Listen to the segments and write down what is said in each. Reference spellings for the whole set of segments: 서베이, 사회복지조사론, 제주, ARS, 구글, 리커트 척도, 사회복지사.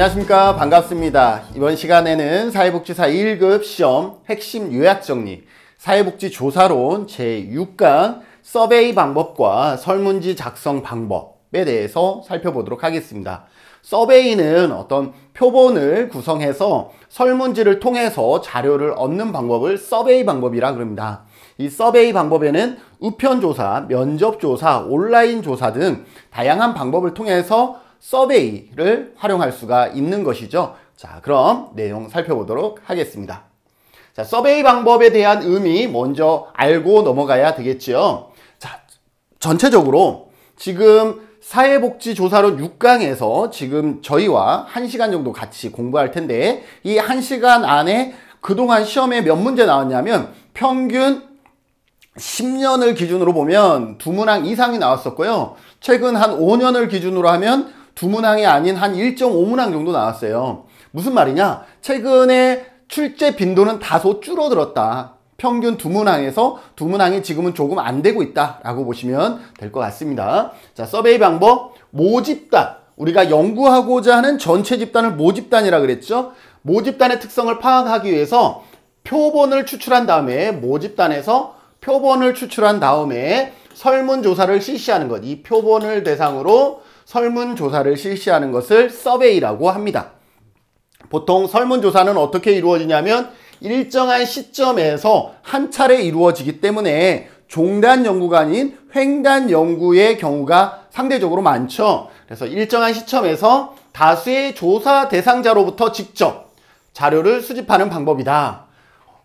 안녕하십니까. 반갑습니다. 이번 시간에는 사회복지사 1급 시험 핵심 요약정리, 사회복지조사론 제6강 서베이 방법과 설문지 작성 방법에 대해서 살펴보도록 하겠습니다. 서베이는 어떤 표본을 구성해서 설문지를 통해서 자료를 얻는 방법을 서베이 방법이라 그럽니다. 이 서베이 방법에는 우편조사, 면접조사, 온라인조사 등 다양한 방법을 통해서 서베이를 활용할 수가 있는 것이죠. 자, 그럼 내용 살펴보도록 하겠습니다. 자, 서베이 방법에 대한 의미 먼저 알고 넘어가야 되겠죠. 자, 전체적으로 지금 사회복지조사론 6강에서 지금 저희와 1시간 정도 같이 공부할 텐데, 이 1시간 안에 그동안 시험에 몇 문제 나왔냐면 평균 10년을 기준으로 보면 2문항 이상이 나왔었고요. 최근 한 5년을 기준으로 하면 2문항이 아닌 한 1.5문항 정도 나왔어요. 무슨 말이냐? 최근에 출제 빈도는 다소 줄어들었다. 평균 2문항에서 2문항이 지금은 조금 안 되고 있다라고 보시면 될 것 같습니다. 자, 서베이 방법, 모집단. 우리가 연구하고자 하는 전체 집단을 모집단이라 그랬죠. 모집단의 특성을 파악하기 위해서 표본을 추출한 다음에, 모집단에서 표본을 추출한 다음에 설문조사를 실시하는 것, 이 표본을 대상으로 설문조사를 실시하는 것을 서베이라고 합니다. 보통 설문조사는 어떻게 이루어지냐면 일정한 시점에서 한 차례 이루어지기 때문에 종단 연구가 아닌 횡단 연구의 경우가 상대적으로 많죠. 그래서 일정한 시점에서 다수의 조사 대상자로부터 직접 자료를 수집하는 방법이다.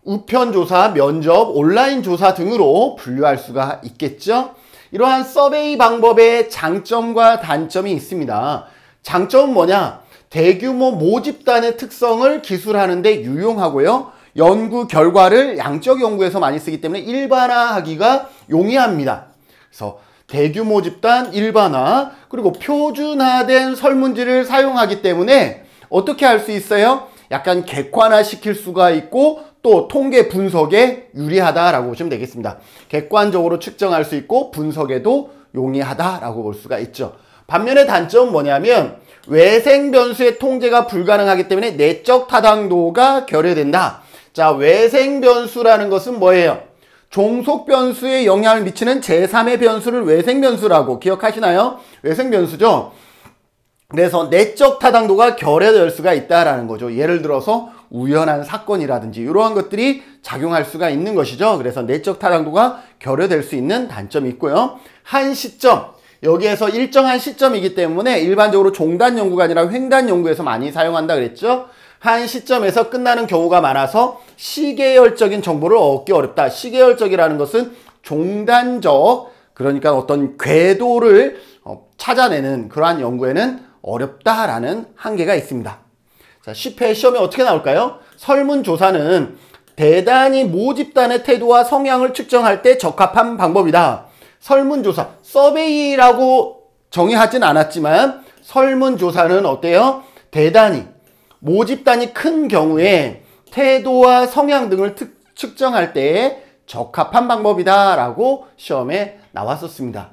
우편조사, 면접, 온라인 조사 등으로 분류할 수가 있겠죠. 이러한 서베이 방법의 장점과 단점이 있습니다. 장점은 뭐냐? 대규모 모집단의 특성을 기술하는 데 유용하고요. 연구 결과를 양적 연구에서 많이 쓰기 때문에 일반화하기가 용이합니다. 그래서 대규모 집단 일반화, 그리고 표준화된 설문지를 사용하기 때문에 어떻게 할 수 있어요? 약간 객관화시킬 수가 있고 또 통계 분석에 유리하다라고 보시면 되겠습니다. 객관적으로 측정할 수 있고 분석에도 용이하다라고 볼 수가 있죠. 반면에 단점은 뭐냐면 외생 변수의 통제가 불가능하기 때문에 내적 타당도가 결여된다. 자, 외생 변수라는 것은 뭐예요? 종속 변수에 영향을 미치는 제3의 변수를 외생 변수라고 기억하시나요? 외생 변수죠. 그래서 내적 타당도가 결여될 수가 있다라는 거죠. 예를 들어서 우연한 사건이라든지 이러한 것들이 작용할 수가 있는 것이죠. 그래서 내적 타당도가 결여될 수 있는 단점이 있고요. 한 시점, 여기에서 일정한 시점이기 때문에 일반적으로 종단 연구가 아니라 횡단 연구에서 많이 사용한다 그랬죠. 한 시점에서 끝나는 경우가 많아서 시계열적인 정보를 얻기 어렵다. 시계열적이라는 것은 종단적, 그러니까 어떤 궤도를 찾아내는 그러한 연구에는 어렵다라는 한계가 있습니다. 자, 10회 시험에 어떻게 나올까요? 설문조사는 대단히 모집단의 태도와 성향을 측정할 때 적합한 방법이다. 설문조사, 서베이라고 정의하진 않았지만 설문조사는 어때요? 대단히 모집단이 큰 경우에 태도와 성향 등을 측정할 때 적합한 방법이다라고 시험에 나왔었습니다.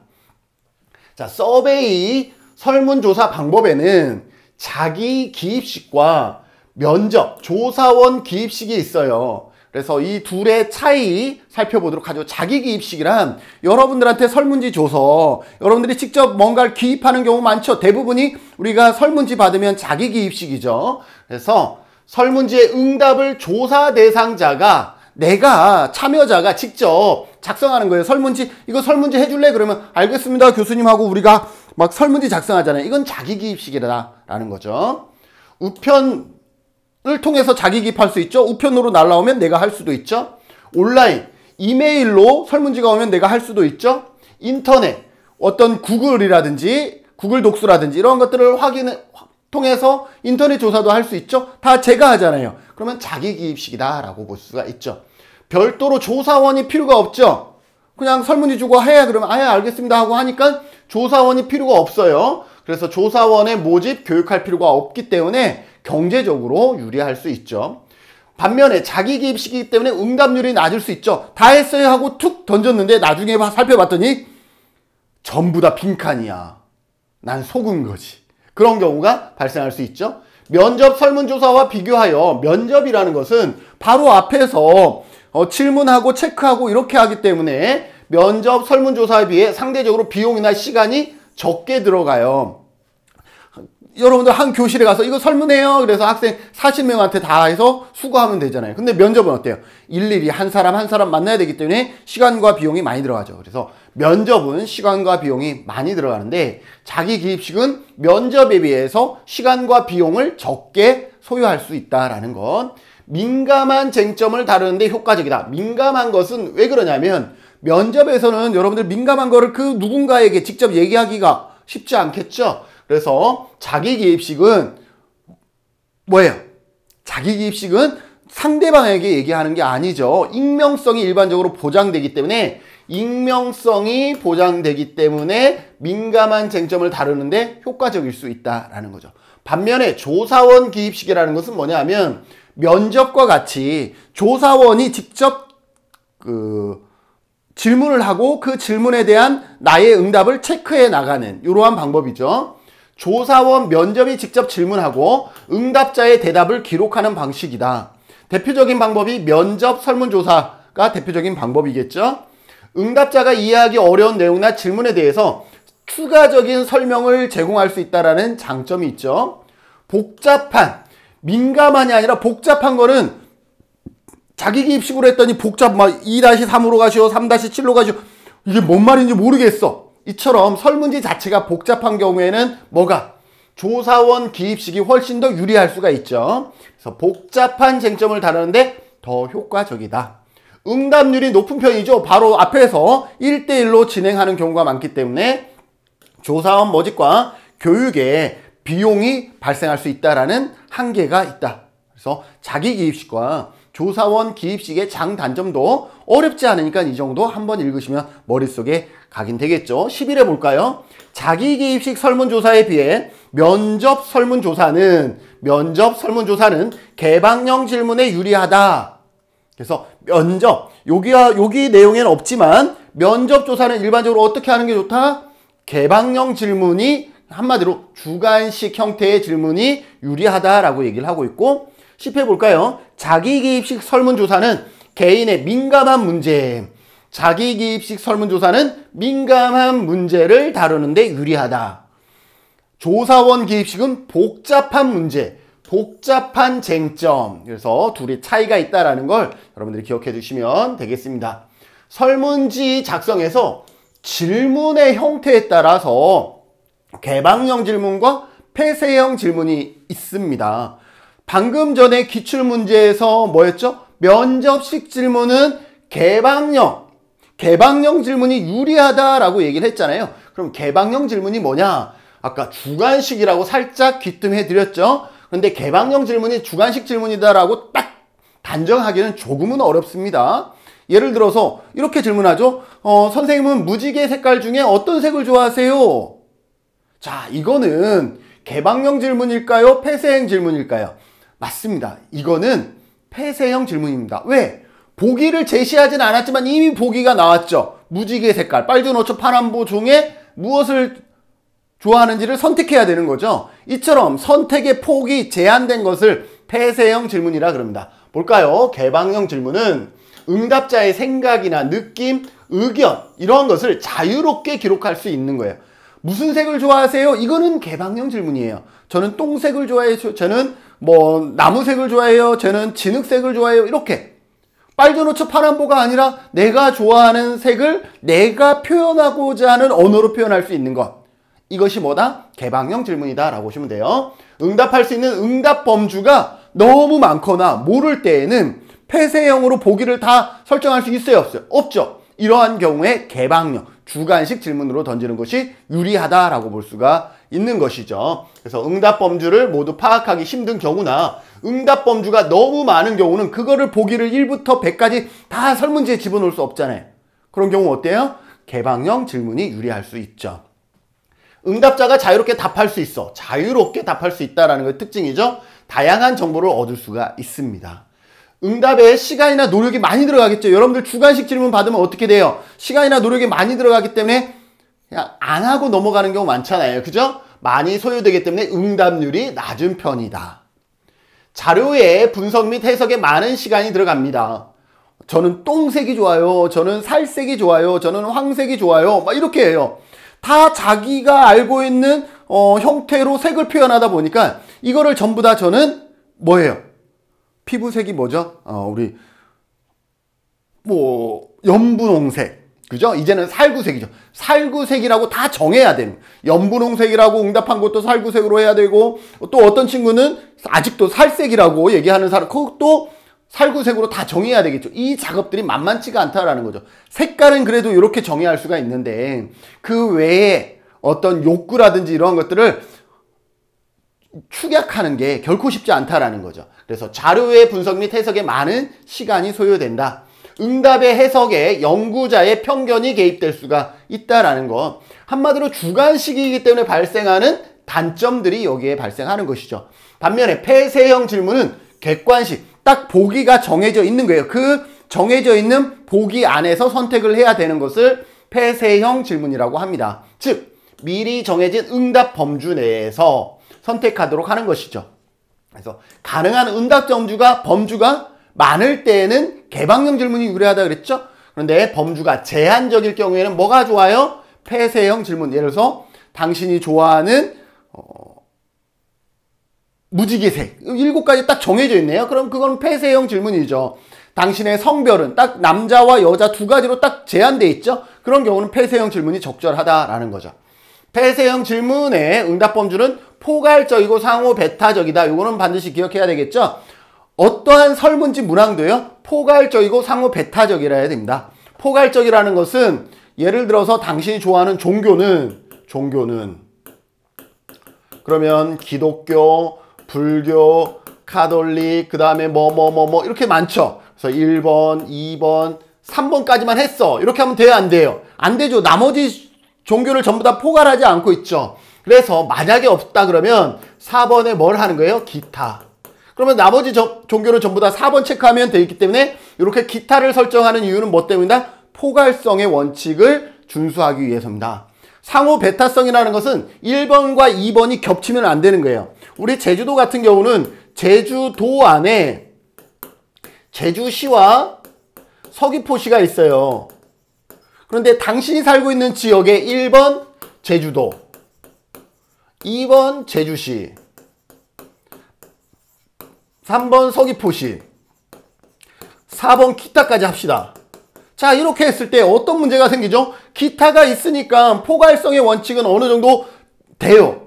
자, 서베이 설문조사 방법에는 자기 기입식과 면접, 조사원 기입식이 있어요. 그래서 이 둘의 차이 살펴보도록 하죠. 자기 기입식이란 여러분들한테 설문지 줘서 여러분들이 직접 뭔가를 기입하는 경우 많죠. 대부분이 우리가 설문지 받으면 자기 기입식이죠. 그래서 설문지의 응답을 조사 대상자가, 내가, 참여자가 직접 작성하는 거예요. 설문지, 이거 설문지 해줄래? 그러면 알겠습니다 교수님 하고 우리가 막 설문지 작성하잖아요. 이건 자기기입식이라는 거죠. 우편을 통해서 자기기입할 수 있죠. 우편으로 날라오면 내가 할 수도 있죠. 온라인, 이메일로 설문지가 오면 내가 할 수도 있죠. 인터넷, 어떤 구글이라든지 구글 독서라든지 이런 것들을 통해서 인터넷 조사도 할 수 있죠. 다 제가 하잖아요. 그러면 자기기입식이다라고 볼 수가 있죠. 별도로 조사원이 필요가 없죠. 그냥 설문지 주고 해야, 그러면 아예 알겠습니다 하고 하니까 조사원이 필요가 없어요. 그래서 조사원의 모집, 교육할 필요가 없기 때문에 경제적으로 유리할 수 있죠. 반면에 자기기입식이기 때문에 응답률이 낮을 수 있죠. 다 했어요 하고 툭 던졌는데 나중에 살펴봤더니 전부 다 빈칸이야. 난 속은 거지. 그런 경우가 발생할 수 있죠. 면접 설문조사와 비교하여 면접이라는 것은 바로 앞에서 질문하고 체크하고 이렇게 하기 때문에 면접 설문조사에 비해 상대적으로 비용이나 시간이 적게 들어가요. 여러분들 한 교실에 가서 이거 설문해요. 그래서 학생 40명한테 다 해서 수거하면 되잖아요. 근데 면접은 어때요? 일일이 한 사람 한 사람 만나야 되기 때문에 시간과 비용이 많이 들어가죠. 그래서 면접은 시간과 비용이 많이 들어가는데 자기기입식은 면접에 비해서 시간과 비용을 적게 소요할 수 있다라는 것. 민감한 쟁점을 다루는데 효과적이다. 민감한 것은 왜 그러냐면 면접에서는 여러분들 민감한 거를 그 누군가에게 직접 얘기하기가 쉽지 않겠죠. 그래서 자기기입식은 뭐예요? 자기기입식은 상대방에게 얘기하는 게 아니죠. 익명성이 일반적으로 보장되기 때문에 민감한 쟁점을 다루는데 효과적일 수 있다라는 거죠. 반면에 조사원 기입식이라는 것은 뭐냐면 면접과 같이 조사원이 직접 질문을 하고 그 질문에 대한 나의 응답을 체크해 나가는 이러한 방법이죠. 조사원 면접이 직접 질문하고 응답자의 대답을 기록하는 방식이다. 대표적인 방법이 면접 설문조사가 대표적인 방법이겠죠. 응답자가 이해하기 어려운 내용이나 질문에 대해서 추가적인 설명을 제공할 수 있다는 장점이 있죠. 민감한이 아니라 복잡한 거는 자기기입식으로 했더니 막 2-3으로 가시오, 3-7로 가시오. 이게 뭔 말인지 모르겠어. 이처럼 설문지 자체가 복잡한 경우에는 뭐가? 조사원 기입식이 훨씬 더 유리할 수가 있죠. 그래서 복잡한 쟁점을 다루는데 더 효과적이다. 응답률이 높은 편이죠. 바로 앞에서 1:1로 진행하는 경우가 많기 때문에 조사원 모집과 교육에 비용이 발생할 수 있다라는 한계가 있다. 그래서 자기기입식과 조사원 기입식의 장단점도 어렵지 않으니까 이 정도 한번 읽으시면 머릿속에 각인 되겠죠. 11회 볼까요? 자기기입식 설문조사에 비해 면접 설문조사는 개방형 질문에 유리하다. 그래서 여기 내용에는 없지만 면접조사는 일반적으로 어떻게 하는 게 좋다? 개방형 질문이, 한마디로 주관식 형태의 질문이 유리하다라고 얘기를 하고 있고, 10회 볼까요? 자기기입식 설문조사는 민감한 문제를 다루는데 유리하다. 조사원 기입식은 복잡한 문제, 복잡한 쟁점, 그래서 둘이 차이가 있다라는 걸 여러분들이 기억해 주시면 되겠습니다. 설문지 작성에서 질문의 형태에 따라서 개방형 질문과 폐쇄형 질문이 있습니다. 방금 전에 기출문제에서 뭐였죠? 면접식 질문은 개방형 질문이 유리하다라고 얘기를 했잖아요. 그럼 개방형 질문이 뭐냐? 아까 주관식이라고 살짝 귀뜸해 드렸죠? 그런데 개방형 질문이 주관식 질문이다라고 딱 단정하기는 조금은 어렵습니다. 예를 들어서 이렇게 질문하죠. 선생님은 무지개 색깔 중에 어떤 색을 좋아하세요? 자, 이거는 개방형 질문일까요? 폐쇄형 질문일까요? 맞습니다. 이거는 폐쇄형 질문입니다. 왜? 보기를 제시하진 않았지만 이미 보기가 나왔죠. 무지개 색깔, 빨주노초, 파란보 중에 무엇을 좋아하는지를 선택해야 되는 거죠. 이처럼 선택의 폭이 제한된 것을 폐쇄형 질문이라 그럽니다. 볼까요? 개방형 질문은 응답자의 생각이나 느낌, 의견 이런 것을 자유롭게 기록할 수 있는 거예요. 무슨 색을 좋아하세요? 이거는 개방형 질문이에요. 저는 똥색을 좋아해요. 저는 뭐 나무색을 좋아해요. 저는 진흙색을 좋아해요. 이렇게 빨주노초 파란보가 아니라 내가 좋아하는 색을 내가 표현하고자 하는 언어로 표현할 수 있는 것. 이것이 뭐다? 개방형 질문이다 라고 보시면 돼요. 응답할 수 있는 응답 범주가 너무 많거나 모를 때에는 폐쇄형으로 보기를 다 설정할 수 있어요? 없어요? 없죠. 이러한 경우에 개방형, 주관식 질문으로 던지는 것이 유리하다라고 볼 수가 있는 것이죠. 그래서 응답 범주를 모두 파악하기 힘든 경우나 응답 범주가 너무 많은 경우는 그거를 보기를 1부터 100까지 다 설문지에 집어넣을 수 없잖아요. 그런 경우 어때요? 개방형 질문이 유리할 수 있죠. 응답자가 자유롭게 답할 수 있어. 자유롭게 답할 수 있다는 게 특징이죠. 다양한 정보를 얻을 수가 있습니다. 응답에 시간이나 노력이 많이 들어가겠죠. 여러분들 주관식 질문 받으면 어떻게 돼요? 시간이나 노력이 많이 들어가기 때문에 그냥 안 하고 넘어가는 경우 많잖아요. 그죠? 많이 소요되기 때문에 응답률이 낮은 편이다. 자료의 분석 및 해석에 많은 시간이 들어갑니다. 저는 똥색이 좋아요, 저는 살색이 좋아요, 저는 황색이 좋아요, 막 이렇게 해요. 다 자기가 알고 있는 형태로 색을 표현하다 보니까 이거를 전부 다 저는 뭐예요? 피부색이 뭐죠? 우리 뭐 연분홍색, 그죠? 이제는 살구색이죠. 살구색이라고 다 정해야 됩니다. 연분홍색이라고 응답한 것도 살구색으로 해야 되고, 또 어떤 친구는 아직도 살색이라고 얘기하는 사람, 그것도 살구색으로 다 정해야 되겠죠. 이 작업들이 만만치가 않다라는 거죠. 색깔은 그래도 이렇게 정의할 수가 있는데, 그 외에 어떤 욕구라든지 이런 것들을 축약하는 게 결코 쉽지 않다라는 거죠. 그래서 자료의 분석 및 해석에 많은 시간이 소요된다. 응답의 해석에 연구자의 편견이 개입될 수가 있다라는 것. 한마디로 주관식이기 때문에 발생하는 단점들이 여기에 발생하는 것이죠. 반면에 폐쇄형 질문은 객관식, 딱 보기가 정해져 있는 거예요. 그 정해져 있는 보기 안에서 선택을 해야 되는 것을 폐쇄형 질문이라고 합니다. 즉, 미리 정해진 응답 범주 내에서 선택하도록 하는 것이죠. 그래서 가능한 응답 범주가 많을 때에는 개방형 질문이 유리하다 그랬죠? 그런데 범주가 제한적일 경우에는 뭐가 좋아요? 폐쇄형 질문. 예를 들어서 당신이 좋아하는 무지개색, 7가지 딱 정해져 있네요. 그럼 그건 폐쇄형 질문이죠. 당신의 성별은 딱 남자와 여자 2가지로 딱 제한돼 있죠. 그런 경우는 폐쇄형 질문이 적절하다라는 거죠. 폐쇄형 질문의 응답 범주는 포괄적이고 상호 배타적이다. 요거는 반드시 기억해야 되겠죠. 어떠한 설문지 문항도요, 포괄적이고 상호 배타적이라 해야 됩니다. 포괄적이라는 것은 예를 들어서 당신이 좋아하는 종교는 그러면 기독교, 불교, 카톨릭, 그 다음에 이렇게 많죠. 그래서 1번, 2번, 3번까지만 했어. 이렇게 하면 돼요, 안 돼요? 안 되죠. 나머지 종교를 전부 다 포괄하지 않고 있죠. 그래서 만약에 없다 그러면 4번에 뭘 하는 거예요? 기타. 그러면 나머지 종교를 전부 다 4번 체크하면 되기 때문에 이렇게 기타를 설정하는 이유는 뭐 때문이다? 포괄성의 원칙을 준수하기 위해서입니다. 상호 배타성이라는 것은 1번과 2번이 겹치면 안 되는 거예요. 우리 제주도 같은 경우는 제주도 안에 제주시와 서귀포시가 있어요. 그런데 당신이 살고 있는 지역에 1번 제주도, 2번 제주시, 3번 서귀포시, 4번 기타까지 합시다. 자, 이렇게 했을 때 어떤 문제가 생기죠? 기타가 있으니까 포괄성의 원칙은 어느 정도 돼요.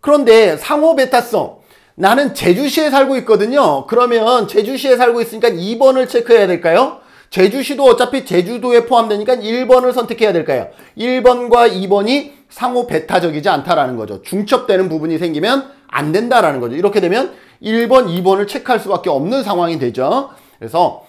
그런데 상호 배타성, 나는 제주시에 살고 있거든요. 그러면 제주시에 살고 있으니까 2번을 체크해야 될까요? 제주시도 어차피 제주도에 포함되니까 1번을 선택해야 될까요? 1번과 2번이 상호 배타적이지 않다라는 거죠. 중첩되는 부분이 생기면 안 된다라는 거죠. 이렇게 되면 1번, 2번을 체크할 수밖에 없는 상황이 되죠. 그래서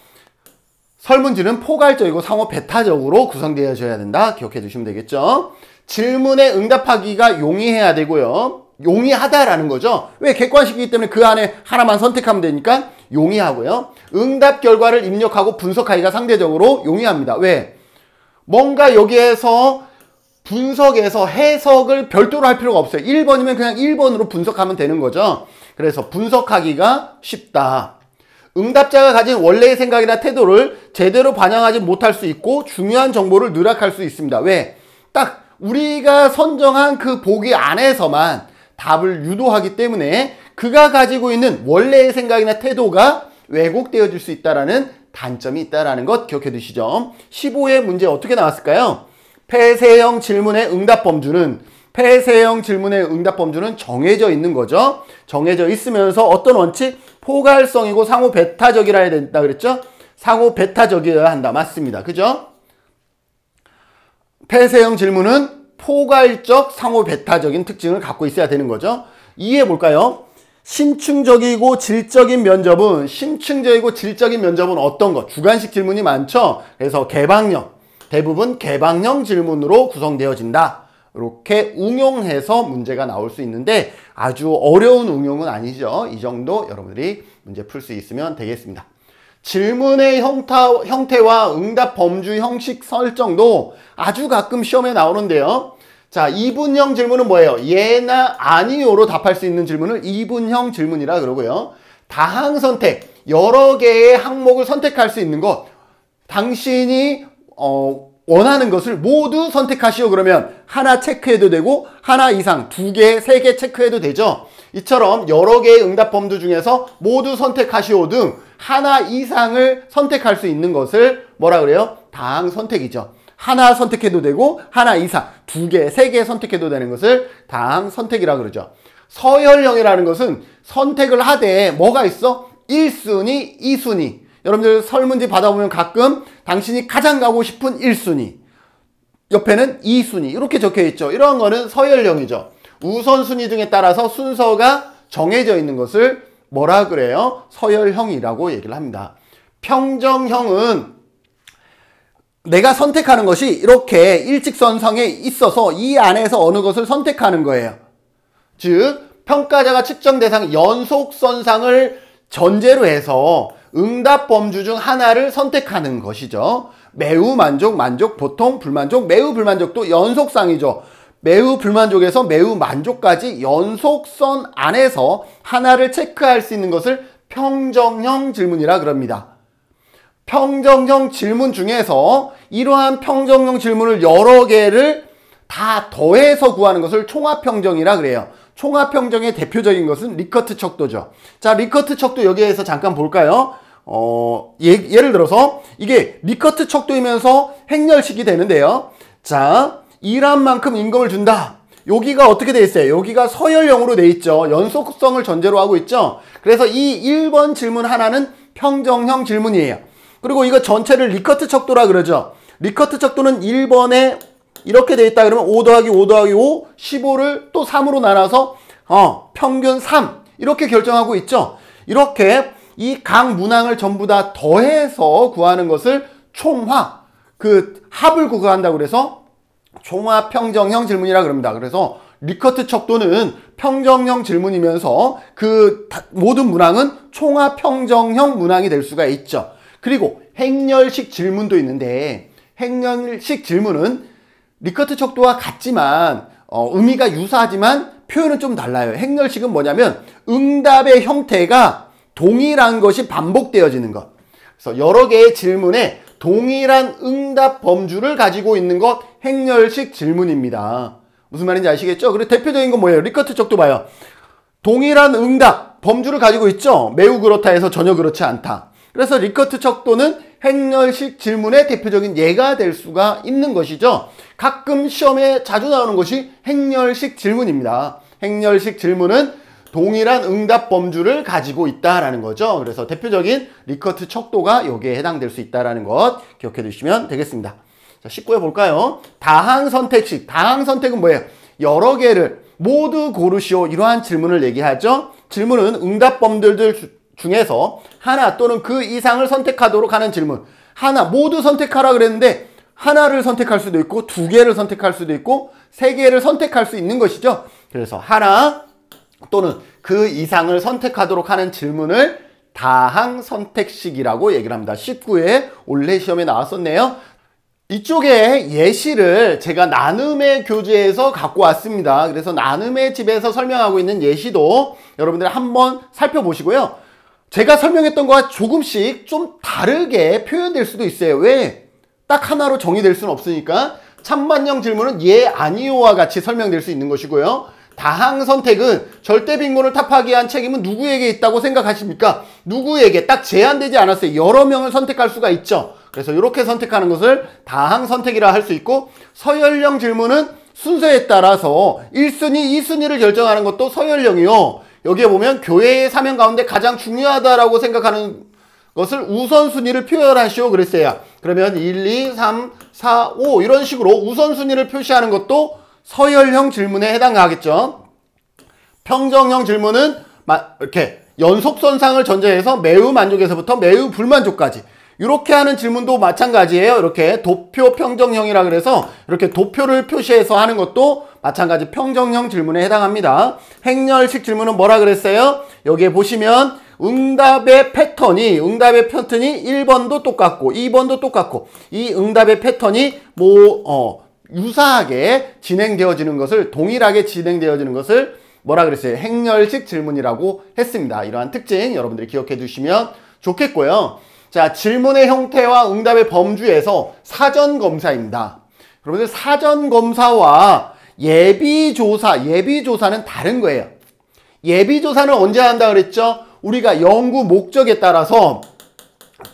설문지는 포괄적이고 상호 배타적으로 구성되어져야 된다. 기억해 두시면 되겠죠. 질문에 응답하기가 용이해야 되고요. 용이하다라는 거죠. 왜? 객관식이기 때문에 그 안에 하나만 선택하면 되니까 용이하고요. 응답 결과를 입력하고 분석하기가 상대적으로 용이합니다. 왜? 뭔가 여기에서 분석에서 해석을 별도로 할 필요가 없어요. 1번이면 그냥 1번으로 분석하면 되는 거죠. 그래서 분석하기가 쉽다. 응답자가 가진 원래의 생각이나 태도를 제대로 반영하지 못할 수 있고 중요한 정보를 누락할 수 있습니다. 왜? 딱 우리가 선정한 그 보기 안에서만 답을 유도하기 때문에 그가 가지고 있는 원래의 생각이나 태도가 왜곡되어질 수 있다는 단점이 있다는 것 기억해 두시죠. 15의 문제 어떻게 나왔을까요? 폐쇄형 질문의 응답 범주는 정해져 있는 거죠. 정해져 있으면서 어떤 원칙? 포괄성이고 상호 배타적이라 해야 된다 그랬죠? 상호 배타적이어야 한다. 맞습니다. 그죠? 폐쇄형 질문은 포괄적 상호 배타적인 특징을 갖고 있어야 되는 거죠. 이해해 볼까요? 심층적이고 질적인 면접은 어떤 거? 주관식 질문이 많죠? 그래서 대부분 개방형 질문으로 구성되어진다. 이렇게 응용해서 문제가 나올 수 있는데 아주 어려운 응용은 아니죠. 이 정도 여러분들이 문제 풀 수 있으면 되겠습니다. 질문의 형태와 응답 범주 형식 설정도 아주 가끔 시험에 나오는데요. 자, 2분형 질문은 뭐예요? 예나 아니요로 답할 수 있는 질문을 2분형 질문이라 그러고요. 다항 선택, 여러 개의 항목을 선택할 수 있는 것, 당신이 원하는 것을 모두 선택하시오. 그러면 하나 체크해도 되고 하나 이상, 두 개, 세 개 체크해도 되죠. 이처럼 여러 개의 응답 범주 중에서 모두 선택하시오 등 하나 이상을 선택할 수 있는 것을 뭐라 그래요? 다항 선택이죠. 하나 선택해도 되고 하나 이상, 두 개, 세 개 선택해도 되는 것을 다항 선택이라 그러죠. 서열형이라는 것은 선택을 하되 뭐가 있어? 1순위, 2순위. 여러분들 설문지 받아보면 가끔 당신이 가장 가고 싶은 1순위, 옆에는 2순위 이렇게 적혀있죠. 이런 거는 서열형이죠. 우선순위 등에 따라서 순서가 정해져 있는 것을 뭐라 그래요? 서열형이라고 얘기를 합니다. 평정형은 내가 선택하는 것이 이렇게 일직선상에 있어서 이 안에서 어느 것을 선택하는 거예요. 즉, 평가자가 측정 대상 연속선상을 전제로 해서 응답 범주 중 하나를 선택하는 것이죠. 매우 만족, 만족, 보통, 불만족, 매우 불만족도 연속상이죠. 매우 불만족에서 매우 만족까지 연속선 안에서 하나를 체크할 수 있는 것을 평정형 질문이라 그럽니다. 평정형 질문 중에서 이러한 평정형 질문을 여러 개를 다 더해서 구하는 것을 총합평정이라 그래요. 총합평정의 대표적인 것은 리커트 척도죠. 자, 리커트 척도 여기에서 잠깐 볼까요? 예를 들어서 이게 리커트 척도이면서 행렬식이 되는데요. 자, 일한 만큼 임금을 준다. 여기가 어떻게 돼 있어요? 여기가 서열형으로 돼 있죠. 연속성을 전제로 하고 있죠. 그래서 이 1번 질문 하나는 평정형 질문이에요. 그리고 이거 전체를 리커트 척도라 그러죠. 리커트 척도는 1번에 이렇게 돼 있다 그러면 5 더하기 5 더하기 5, 15를 또 3으로 나눠서 평균 3 이렇게 결정하고 있죠. 이렇게 이 각 문항을 전부 다 더해서 구하는 것을 총합, 그 합을 구한다고 그래서 총합 평정형 질문이라 그럽니다. 그래서 리커트 척도는 평정형 질문이면서 그 모든 문항은 총합 평정형 문항이 될 수가 있죠. 그리고 행렬식 질문도 있는데, 행렬식 질문은 리커트 척도와 같지만 의미가 유사하지만 표현은 좀 달라요. 행렬식은 뭐냐면 응답의 형태가 동일한 것이 반복되어지는 것. 그래서 여러 개의 질문에 동일한 응답 범주를 가지고 있는 것, 행렬식 질문입니다. 무슨 말인지 아시겠죠? 그리고 대표적인 건 뭐예요? 리커트 척도 봐요. 동일한 응답 범주를 가지고 있죠. 매우 그렇다 해서 전혀 그렇지 않다. 그래서 리커트 척도는 행렬식 질문의 대표적인 예가 될 수가 있는 것이죠. 가끔 시험에 자주 나오는 것이 행렬식 질문입니다. 행렬식 질문은 동일한 응답 범주를 가지고 있다라는 거죠. 그래서 대표적인 리커트 척도가 여기에 해당될 수 있다라는 것 기억해 두시면 되겠습니다. 자, 19회 볼까요? 다항 선택식. 다항 선택은 뭐예요? 여러 개를 모두 고르시오. 이러한 질문을 얘기하죠. 질문은 응답 범주들 중에서 하나 또는 그 이상을 선택하도록 하는 질문. 하나, 모두 선택하라 그랬는데 하나를 선택할 수도 있고 두 개를 선택할 수도 있고 세 개를 선택할 수 있는 것이죠. 그래서 하나 또는 그 이상을 선택하도록 하는 질문을 다항 선택식이라고 얘기를 합니다. 19회 올해 시험에 나왔었네요. 이쪽에 예시를 제가 나눔의 교재에서 갖고 왔습니다. 그래서 나눔의 집에서 설명하고 있는 예시도 여러분들 한번 살펴보시고요. 제가 설명했던 것과 조금씩 좀 다르게 표현될 수도 있어요. 왜? 딱 하나로 정의될 수는 없으니까. 찬반형 질문은 예, 아니요와 같이 설명될 수 있는 것이고요. 다항 선택은 절대 빈곤을 타파하기 위한 책임은 누구에게 있다고 생각하십니까? 누구에게? 딱 제한되지 않았어요. 여러 명을 선택할 수가 있죠. 그래서 이렇게 선택하는 것을 다항 선택이라 할 수 있고, 서열형 질문은 순서에 따라서 1순위, 2순위를 결정하는 것도 서열형이요. 여기에 보면 교회의 사명 가운데 가장 중요하다라고 생각하는 것을 우선순위를 표현하시오 그랬어요. 그러면 1, 2, 3, 4, 5 이런 식으로 우선순위를 표시하는 것도 서열형 질문에 해당하겠죠. 평정형 질문은 이렇게 연속선상을 전제해서 매우 만족에서부터 매우 불만족까지 이렇게 하는 질문도 마찬가지예요. 이렇게 도표 평정형이라 그래서 이렇게 도표를 표시해서 하는 것도 마찬가지 평정형 질문에 해당합니다. 행렬식 질문은 뭐라 그랬어요? 여기에 보시면 응답의 패턴이 1번도 똑같고 2번도 똑같고 이 응답의 패턴이 유사하게 진행되어지는 것을, 동일하게 진행되어지는 것을 뭐라 그랬어요? 행렬식 질문이라고 했습니다. 이러한 특징 여러분들이 기억해 두시면 좋겠고요. 자, 질문의 형태와 응답의 범주에서 사전검사입니다. 여러분들 사전검사와 예비조사, 예비조사는 다른 거예요. 예비조사는 언제 한다 그랬죠? 우리가 연구 목적에 따라서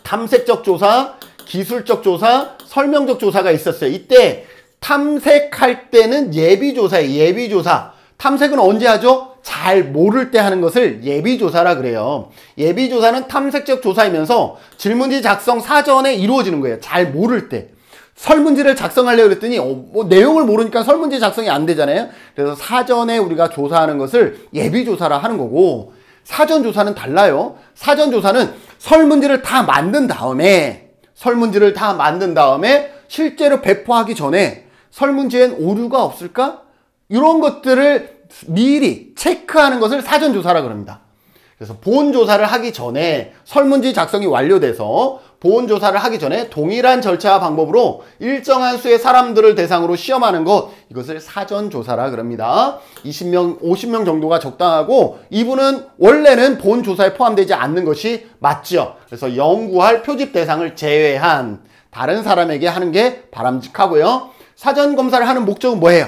탐색적 조사, 기술적 조사, 설명적 조사가 있었어요. 이때 탐색할 때는 예비조사예요. 예비조사. 탐색은 언제 하죠? 잘 모를 때 하는 것을 예비조사라 그래요. 예비조사는 탐색적 조사이면서 질문지 작성 사전에 이루어지는 거예요. 잘 모를 때. 설문지를 작성하려고 그랬더니 내용을 모르니까 설문지 작성이 안 되잖아요. 그래서 사전에 우리가 조사하는 것을 예비조사라 하는 거고, 사전조사는 달라요. 사전조사는 설문지를 다 만든 다음에 실제로 배포하기 전에 설문지엔 오류가 없을까? 이런 것들을 미리 체크하는 것을 사전조사라 그럽니다. 그래서 보온조사를 하기 전에 설문지 작성이 완료돼서 보온조사를 하기 전에 동일한 절차와 방법으로 일정한 수의 사람들을 대상으로 시험하는 것, 이것을 사전조사라 그럽니다. 20명, 50명 정도가 적당하고 이분은 원래는 본조사에 포함되지 않는 것이 맞죠. 그래서 연구할 표집 대상을 제외한 다른 사람에게 하는 게 바람직하고요. 사전검사를 하는 목적은 뭐예요?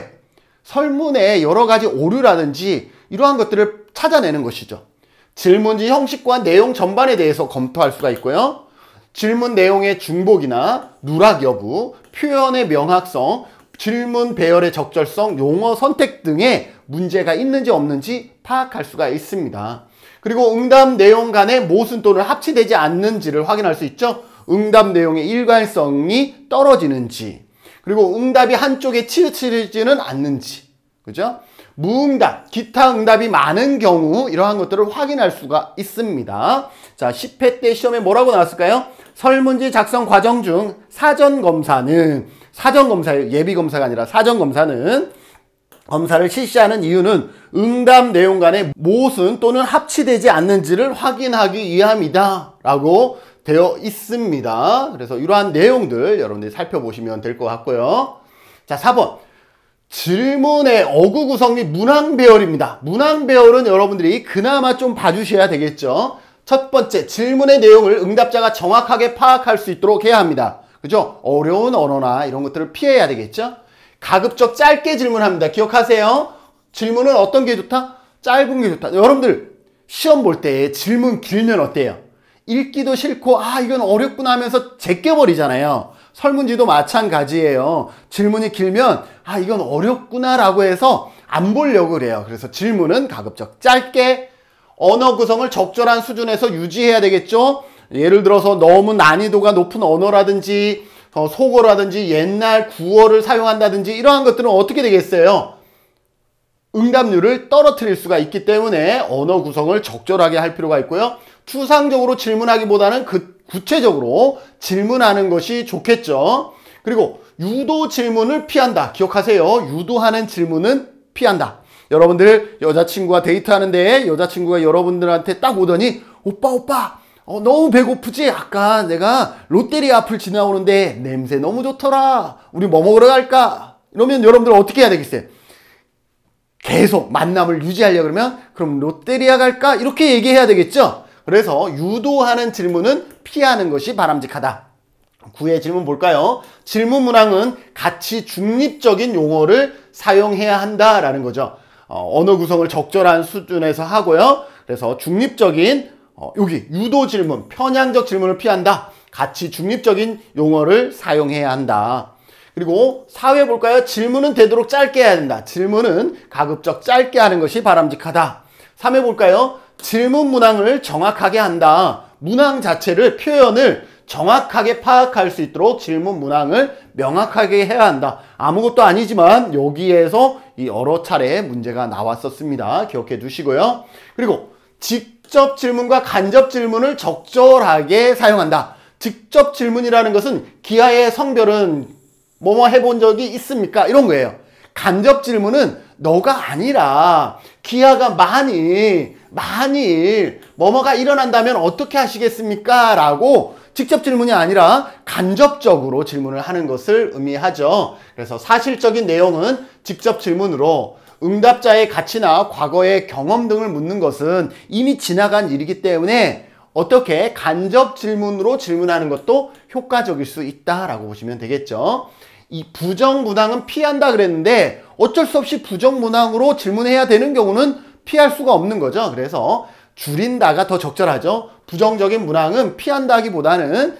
설문에 여러 가지 오류라든지 이러한 것들을 찾아내는 것이죠. 질문지 형식과 내용 전반에 대해서 검토할 수가 있고요. 질문 내용의 중복이나 누락 여부, 표현의 명확성, 질문 배열의 적절성, 용어 선택 등의 문제가 있는지 없는지 파악할 수가 있습니다. 그리고 응답 내용 간의 모순 또는 합치되지 않는지를 확인할 수 있죠. 응답 내용의 일관성이 떨어지는지, 그리고 응답이 한쪽에 치우치지는 않는지, 그죠? 무응답, 기타 응답이 많은 경우 이러한 것들을 확인할 수가 있습니다. 자, 10회 때 시험에 뭐라고 나왔을까요? 설문지 작성 과정 중 사전검사는, 사전검사예요. 예비검사가 아니라 사전검사는 검사를 실시하는 이유는 응답 내용 간의 모순 또는 합치되지 않는지를 확인하기 위함이다 라고 되어 있습니다. 그래서 이러한 내용들 여러분들이 살펴보시면 될 것 같고요. 자, 4번. 질문의 어구 구성 및 문항 배열입니다. 문항 배열은 여러분들이 그나마 좀 봐주셔야 되겠죠. 첫 번째, 질문의 내용을 응답자가 정확하게 파악할 수 있도록 해야 합니다. 그죠? 어려운 언어나 이런 것들을 피해야 되겠죠. 가급적 짧게 질문합니다. 기억하세요. 질문은 어떤 게 좋다? 짧은 게 좋다. 여러분들 시험 볼 때 질문 길면 어때요? 읽기도 싫고 아 이건 어렵구나 하면서 제껴버리잖아요. 설문지도 마찬가지예요. 질문이 길면 아 이건 어렵구나 라고 해서 안 보려고 그래요. 그래서 질문은 가급적 짧게, 언어 구성을 적절한 수준에서 유지해야 되겠죠. 예를 들어서 너무 난이도가 높은 언어라든지 속어라든지 옛날 구어를 사용한다든지 이러한 것들은 어떻게 되겠어요? 응답률을 떨어뜨릴 수가 있기 때문에 언어 구성을 적절하게 할 필요가 있고요. 추상적으로 질문하기보다는 구체적으로 질문하는 것이 좋겠죠. 그리고 유도 질문을 피한다. 기억하세요. 유도하는 질문은 피한다. 여러분들 여자친구와 데이트하는데 여자친구가 여러분들한테 딱 오더니 오빠 너무 배고프지? 아까 내가 롯데리아 앞을 지나오는데 냄새 너무 좋더라. 우리 뭐 먹으러 갈까? 이러면 여러분들 어떻게 해야 되겠어요? 계속 만남을 유지하려고 그러면 그럼 롯데리아 갈까? 이렇게 얘기해야 되겠죠? 그래서 유도하는 질문은 피하는 것이 바람직하다. 9의 질문 볼까요? 질문 문항은 가치 중립적인 용어를 사용해야 한다라는 거죠. 언어 구성을 적절한 수준에서 하고요. 그래서 중립적인, 여기 유도 질문, 편향적 질문을 피한다. 가치 중립적인 용어를 사용해야 한다. 그리고 4회 볼까요? 질문은 되도록 짧게 해야 된다. 질문은 가급적 짧게 하는 것이 바람직하다. 3회 볼까요? 질문 문항을 정확하게 한다. 문항 자체를, 표현을 정확하게 파악할 수 있도록 질문 문항을 명확하게 해야 한다. 아무것도 아니지만 여기에서 이 여러 차례 문제가 나왔었습니다. 기억해 두시고요. 그리고 직접 질문과 간접 질문을 적절하게 사용한다. 직접 질문이라는 것은 기하의 성별은 뭐뭐 해본 적이 있습니까? 이런 거예요. 간접 질문은 너가 아니라 기아가 만일 뭐뭐가 일어난다면 어떻게 하시겠습니까? 라고 직접 질문이 아니라 간접적으로 질문을 하는 것을 의미하죠. 그래서 사실적인 내용은 직접 질문으로, 응답자의 가치나 과거의 경험 등을 묻는 것은 이미 지나간 일이기 때문에 어떻게 간접 질문으로 질문하는 것도 효과적일 수 있다라고 보시면 되겠죠. 이 부정문항은 피한다 그랬는데 어쩔 수 없이 부정문항으로 질문해야 되는 경우는 피할 수가 없는 거죠. 그래서 줄인다가 더 적절하죠. 부정적인 문항은 피한다기보다는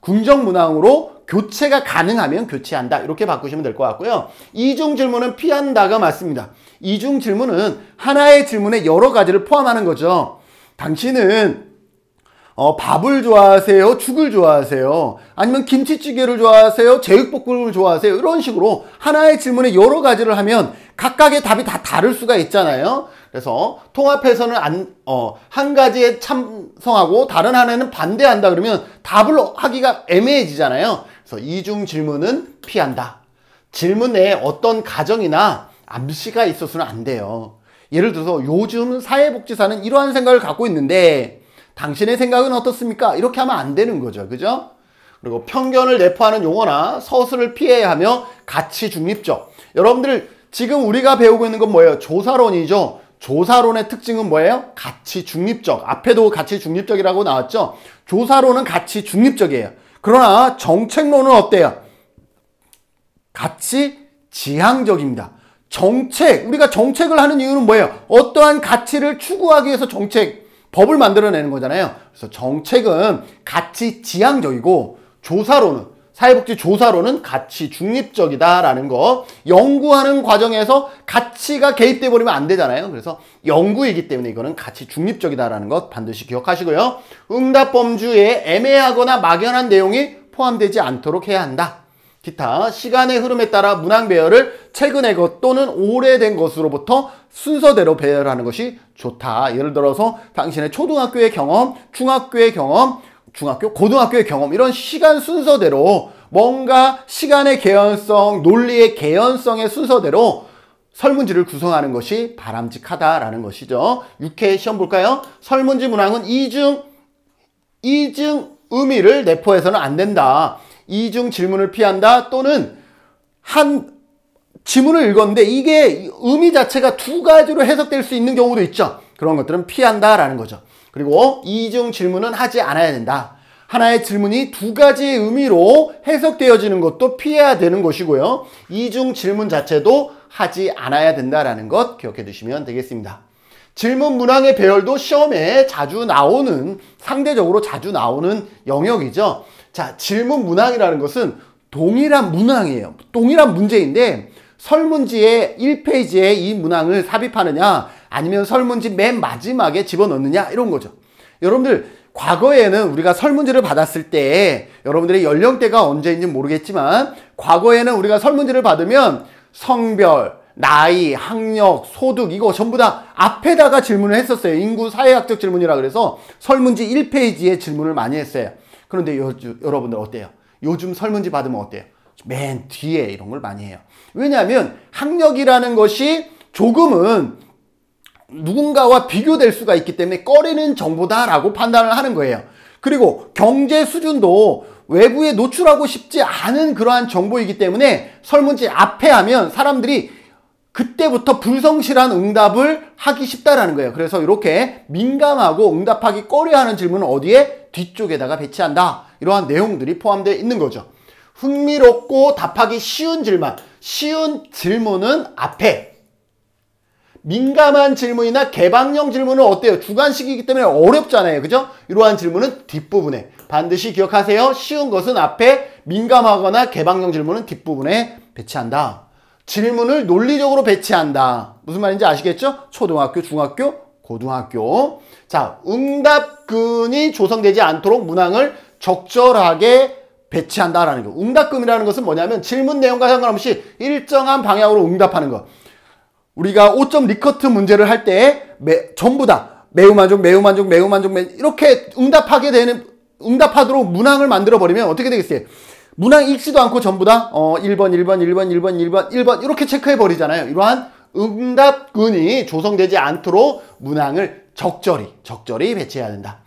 긍정문항으로 교체가 가능하면 교체한다, 이렇게 바꾸시면 될 것 같고요. 이중질문은 피한다가 맞습니다. 이중질문은 하나의 질문에 여러 가지를 포함하는 거죠. 당신은 밥을 좋아하세요? 죽을 좋아하세요? 아니면 김치찌개를 좋아하세요? 제육볶음을 좋아하세요? 이런 식으로 하나의 질문에 여러 가지를 하면 각각의 답이 다 다를 수가 있잖아요. 그래서 통합해서는 한 가지에 참성하고 다른 하나는 반대한다 그러면 답을 하기가 애매해지잖아요. 그래서 이중 질문은 피한다. 질문 내에 어떤 가정이나 암시가 있어서는 안 돼요. 예를 들어서 요즘 사회복지사는 이러한 생각을 갖고 있는데 당신의 생각은 어떻습니까? 이렇게 하면 안 되는 거죠. 그죠? 그리고 편견을 내포하는 용어나 서술을 피해야 하며 가치 중립적. 여러분들 지금 우리가 배우고 있는 건 뭐예요? 조사론이죠. 조사론의 특징은 뭐예요? 가치 중립적. 앞에도 가치 중립적이라고 나왔죠. 조사론은 가치 중립적이에요. 그러나 정책론은 어때요? 가치 지향적입니다. 정책, 우리가 정책을 하는 이유는 뭐예요? 어떠한 가치를 추구하기 위해서 정책, 법을 만들어내는 거잖아요. 그래서 정책은 가치 지향적이고 조사론은, 사회복지 조사론은 가치 중립적이다라는 거. 연구하는 과정에서 가치가 개입돼 버리면 안 되잖아요. 그래서 연구이기 때문에 이거는 가치 중립적이다라는 것 반드시 기억하시고요. 응답 범주에 애매하거나 막연한 내용이 포함되지 않도록 해야 한다. 기타 시간의 흐름에 따라 문항 배열을 최근의 것 또는 오래된 것으로부터 순서대로 배열하는 것이 좋다. 예를 들어서 당신의 초등학교의 경험, 중학교의 경험, 고등학교의 경험, 이런 시간 순서대로 뭔가 시간의 개연성, 논리의 개연성의 순서대로 설문지를 구성하는 것이 바람직하다라는 것이죠. 6회 시험 볼까요? 설문지 문항은 이중 의미를 내포해서는 안 된다. 이중 질문을 피한다. 또는 한 지문을 읽었는데 이게 의미 자체가 두 가지로 해석될 수 있는 경우도 있죠. 그런 것들은 피한다라는 거죠. 그리고 이중 질문은 하지 않아야 된다. 하나의 질문이 두 가지의 의미로 해석되어지는 것도 피해야 되는 것이고요. 이중 질문 자체도 하지 않아야 된다라는 것 기억해 두시면 되겠습니다. 질문 문항의 배열도 시험에 자주 나오는, 상대적으로 자주 나오는 영역이죠. 자, 질문 문항이라는 것은 동일한 문항이에요. 동일한 문제인데 설문지의 1페이지에 이 문항을 삽입하느냐 아니면 설문지 맨 마지막에 집어넣느냐, 이런 거죠. 여러분들 과거에는 우리가 설문지를 받았을 때, 여러분들의 연령대가 언제인지 모르겠지만 과거에는 우리가 설문지를 받으면 성별, 나이, 학력, 소득, 이거 전부 다 앞에다가 질문을 했었어요. 인구 사회학적 질문이라 그래서 설문지 1페이지에 질문을 많이 했어요. 그런데 여러분들 어때요? 요즘 설문지 받으면 어때요? 맨 뒤에 이런 걸 많이 해요. 왜냐하면 학력이라는 것이 조금은 누군가와 비교될 수가 있기 때문에 꺼리는 정보다라고 판단을 하는 거예요. 그리고 경제 수준도 외부에 노출하고 싶지 않은 그러한 정보이기 때문에 설문지 앞에 하면 사람들이 그때부터 불성실한 응답을 하기 쉽다라는 거예요. 그래서 이렇게 민감하고 응답하기 꺼려하는 질문은 어디에? 뒤쪽에다가 배치한다. 이러한 내용들이 포함되어 있는 거죠. 흥미롭고 답하기 쉬운 질문, 쉬운 질문은 앞에, 민감한 질문이나 개방형 질문은 어때요? 주관식이기 때문에 어렵잖아요. 그죠? 이러한 질문은 뒷부분에. 반드시 기억하세요. 쉬운 것은 앞에, 민감하거나 개방형 질문은 뒷부분에 배치한다. 질문을 논리적으로 배치한다. 무슨 말인지 아시겠죠? 초등학교, 중학교, 고등학교. 자, 응답군이 조성되지 않도록 문항을 적절하게 배치한다라는 거. 응답금이라는 것은 뭐냐면 질문 내용과 상관없이 일정한 방향으로 응답하는 것. 우리가 5점 리커트 문제를 할 때 전부 다 매우 만족 이렇게 응답하게 되는, 응답하도록 문항을 만들어 버리면 어떻게 되겠어요? 문항 읽지도 않고 전부 다 1번 이렇게 체크해 버리잖아요. 이러한 응답군이 조성되지 않도록 문항을 적절히 배치해야 된다.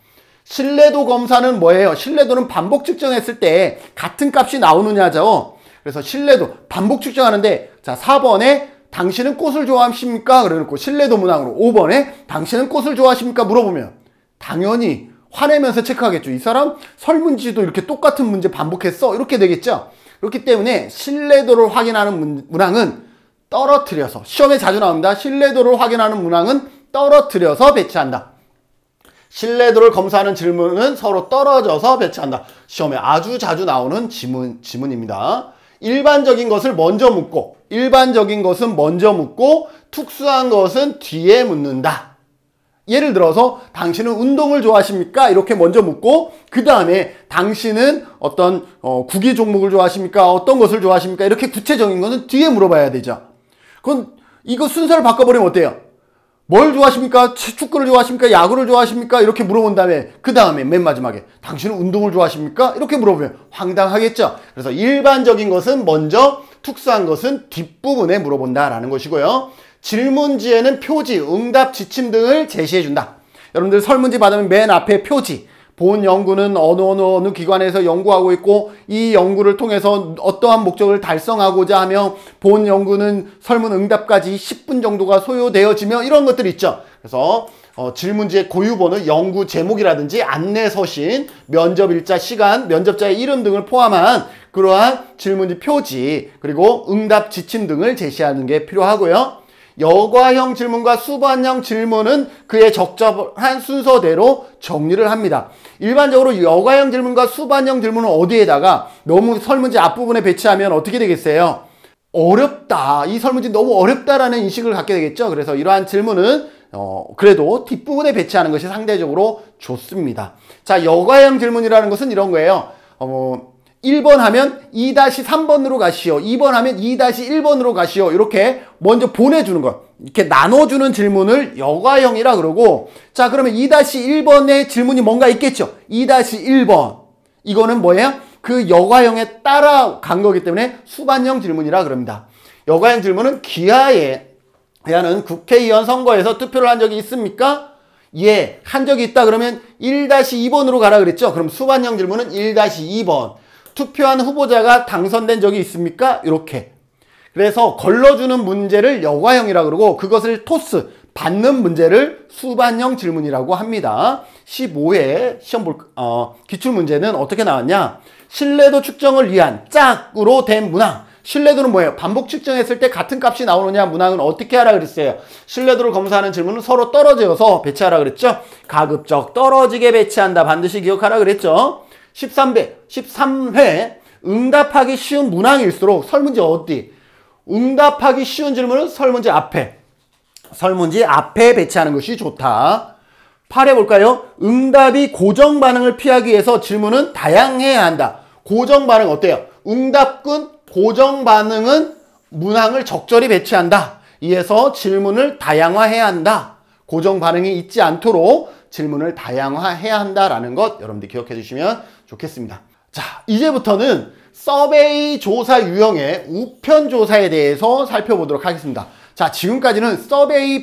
신뢰도 검사는 뭐예요? 신뢰도는 반복 측정했을 때 같은 값이 나오느냐죠. 그래서 신뢰도 반복 측정하는데, 자, 4번에 당신은 꽃을 좋아하십니까? 그래놓고 신뢰도문항으로 5번에 당신은 꽃을 좋아하십니까? 물어보면 당연히 화내면서 체크하겠죠. 이 사람 설문지도 이렇게 똑같은 문제 반복했어? 이렇게 되겠죠. 그렇기 때문에 신뢰도를 확인하는 문항은 떨어뜨려서, 시험에 자주 나옵니다. 신뢰도를 확인하는 문항은 떨어뜨려서 배치한다. 신뢰도를 검사하는 질문은 서로 떨어져서 배치한다. 시험에 아주 자주 나오는 지문입니다. 일반적인 것을 먼저 묻고, 일반적인 것은 먼저 묻고 특수한 것은 뒤에 묻는다. 예를 들어서 당신은 운동을 좋아하십니까? 이렇게 먼저 묻고 그 다음에 당신은 어떤 구기 종목을 좋아하십니까? 어떤 것을 좋아하십니까? 이렇게 구체적인 것은 뒤에 물어봐야 되죠. 그건 이거 순서를 바꿔버리면 어때요? 뭘 좋아하십니까? 축구를 좋아하십니까? 야구를 좋아하십니까? 이렇게 물어본 다음에 그 다음에 맨 마지막에 당신은 운동을 좋아하십니까? 이렇게 물어보면 황당하겠죠. 그래서 일반적인 것은 먼저, 특수한 것은 뒷부분에 물어본다라는 것이고요. 질문지에는 표지, 응답, 지침 등을 제시해준다. 여러분들 설문지 받으면 맨 앞에 표지, 본 연구는 어느 기관에서 연구하고 있고 이 연구를 통해서 어떠한 목적을 달성하고자 하며 본 연구는 설문 응답까지 10분 정도가 소요되어지며 이런 것들이 있죠. 그래서 질문지의 고유번호, 연구 제목이라든지 안내 서신, 면접 일자, 시간, 면접자의 이름 등을 포함한 그러한 질문지 표지, 그리고 응답 지침 등을 제시하는 게 필요하고요. 여과형 질문과 수반형 질문은 그에 적절한 순서대로 정리를 합니다. 일반적으로 여과형 질문과 수반형 질문은 어디에다가 너무 설문지 앞부분에 배치하면 어떻게 되겠어요? 어렵다. 이 설문지 너무 어렵다라는 인식을 갖게 되겠죠. 그래서 이러한 질문은 그래도 뒷부분에 배치하는 것이 상대적으로 좋습니다. 자, 여과형 질문이라는 것은 이런 거예요. 1번 하면 2-3번으로 가시오, 2번 하면 2-1번으로 가시오, 이렇게 먼저 보내주는 것, 이렇게 나눠주는 질문을 여과형이라 그러고, 자 그러면 2-1번의 질문이 뭔가 있겠죠. 2-1번 이거는 뭐예요? 그 여과형에 따라 간 거기 때문에 수반형 질문이라 그럽니다. 여과형 질문은 기하에 대한 국회의원 선거에서 투표를 한 적이 있습니까? 예, 한 적이 있다. 그러면 1-2번으로 가라 그랬죠. 그럼 수반형 질문은 1-2번. 투표한 후보자가 당선된 적이 있습니까? 이렇게. 그래서 걸러주는 문제를 여과형이라 그러고 그것을 토스, 받는 문제를 수반형 질문이라고 합니다. 15회 시험 기출문제는 어떻게 나왔냐? 신뢰도 측정을 위한 짝으로 된 문항. 신뢰도는 뭐예요? 반복 측정했을 때 같은 값이 나오느냐 문항은 어떻게 하라 그랬어요? 신뢰도를 검사하는 질문은 서로 떨어져서 배치하라 그랬죠? 가급적 떨어지게 배치한다. 반드시 기억하라 그랬죠? 13회 응답하기 쉬운 문항일수록 설문지 어디? 응답하기 쉬운 질문은 설문지 앞에 배치하는 것이 좋다. 8회 볼까요? 응답이 고정 반응을 피하기 위해서 질문은 다양해야 한다. 고정 반응 어때요? 응답군 고정 반응은 문항을 적절히 배치한다. 이에서 질문을 다양화해야 한다. 고정 반응이 있지 않도록 질문을 다양화해야 한다라는 것 여러분들 기억해 주시면 좋겠습니다. 자, 이제부터는 서베이 조사 유형의 우편 조사에 대해서 살펴보도록 하겠습니다. 자, 지금까지는 서베이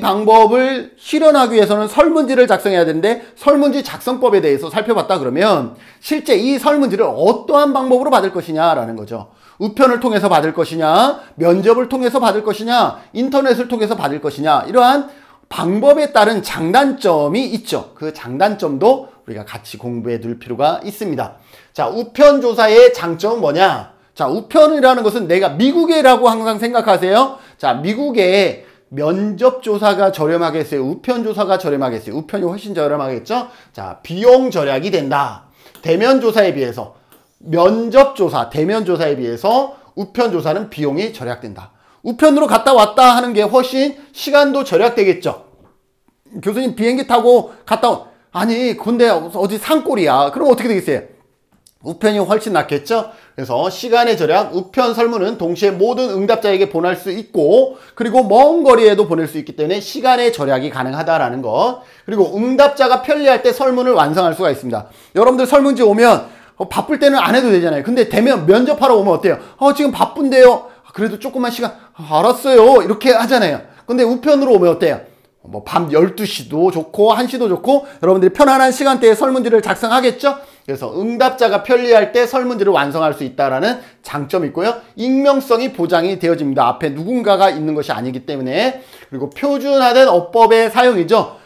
방법을 실현하기 위해서는 설문지를 작성해야 되는데 설문지 작성법에 대해서 살펴봤다 그러면 실제 이 설문지를 어떠한 방법으로 받을 것이냐라는 거죠. 우편을 통해서 받을 것이냐, 면접을 통해서 받을 것이냐, 인터넷을 통해서 받을 것이냐, 이러한 방법에 따른 장단점이 있죠. 그 장단점도 우리가 같이 공부해 둘 필요가 있습니다. 자, 우편 조사의 장점은 뭐냐? 자, 우편이라는 것은 내가 미국에라고 항상 생각하세요. 자, 미국에 면접 조사가 저렴하게 했어요? 우편 조사가 저렴하게 했어요? 우편이 훨씬 저렴하겠죠? 자, 비용 절약이 된다. 대면 조사에 비해서, 면접 조사, 대면 조사에 비해서 우편 조사는 비용이 절약된다. 우편으로 갔다 왔다 하는 게 훨씬 시간도 절약되겠죠. 교수님 비행기 타고 갔다 온, 아니 근데 어디 산골이야. 그럼 어떻게 되겠어요? 우편이 훨씬 낫겠죠. 그래서 시간의 절약, 우편 설문은 동시에 모든 응답자에게 보낼 수 있고 그리고 먼 거리에도 보낼 수 있기 때문에 시간의 절약이 가능하다라는 것, 그리고 응답자가 편리할 때 설문을 완성할 수가 있습니다. 여러분들 설문지 오면 바쁠 때는 안 해도 되잖아요. 근데 대면 면접하러 오면 어때요? 지금 바쁜데요. 그래도 조금만 시간, 알았어요. 이렇게 하잖아요. 근데 우편으로 오면 어때요? 뭐 밤 12시도 좋고 1시도 좋고 여러분들이 편안한 시간대에 설문지를 작성하겠죠? 그래서 응답자가 편리할 때 설문지를 완성할 수 있다라는 장점이 있고요. 익명성이 보장이 되어집니다. 앞에 누군가가 있는 것이 아니기 때문에. 그리고 표준화된 어법의 사용이죠.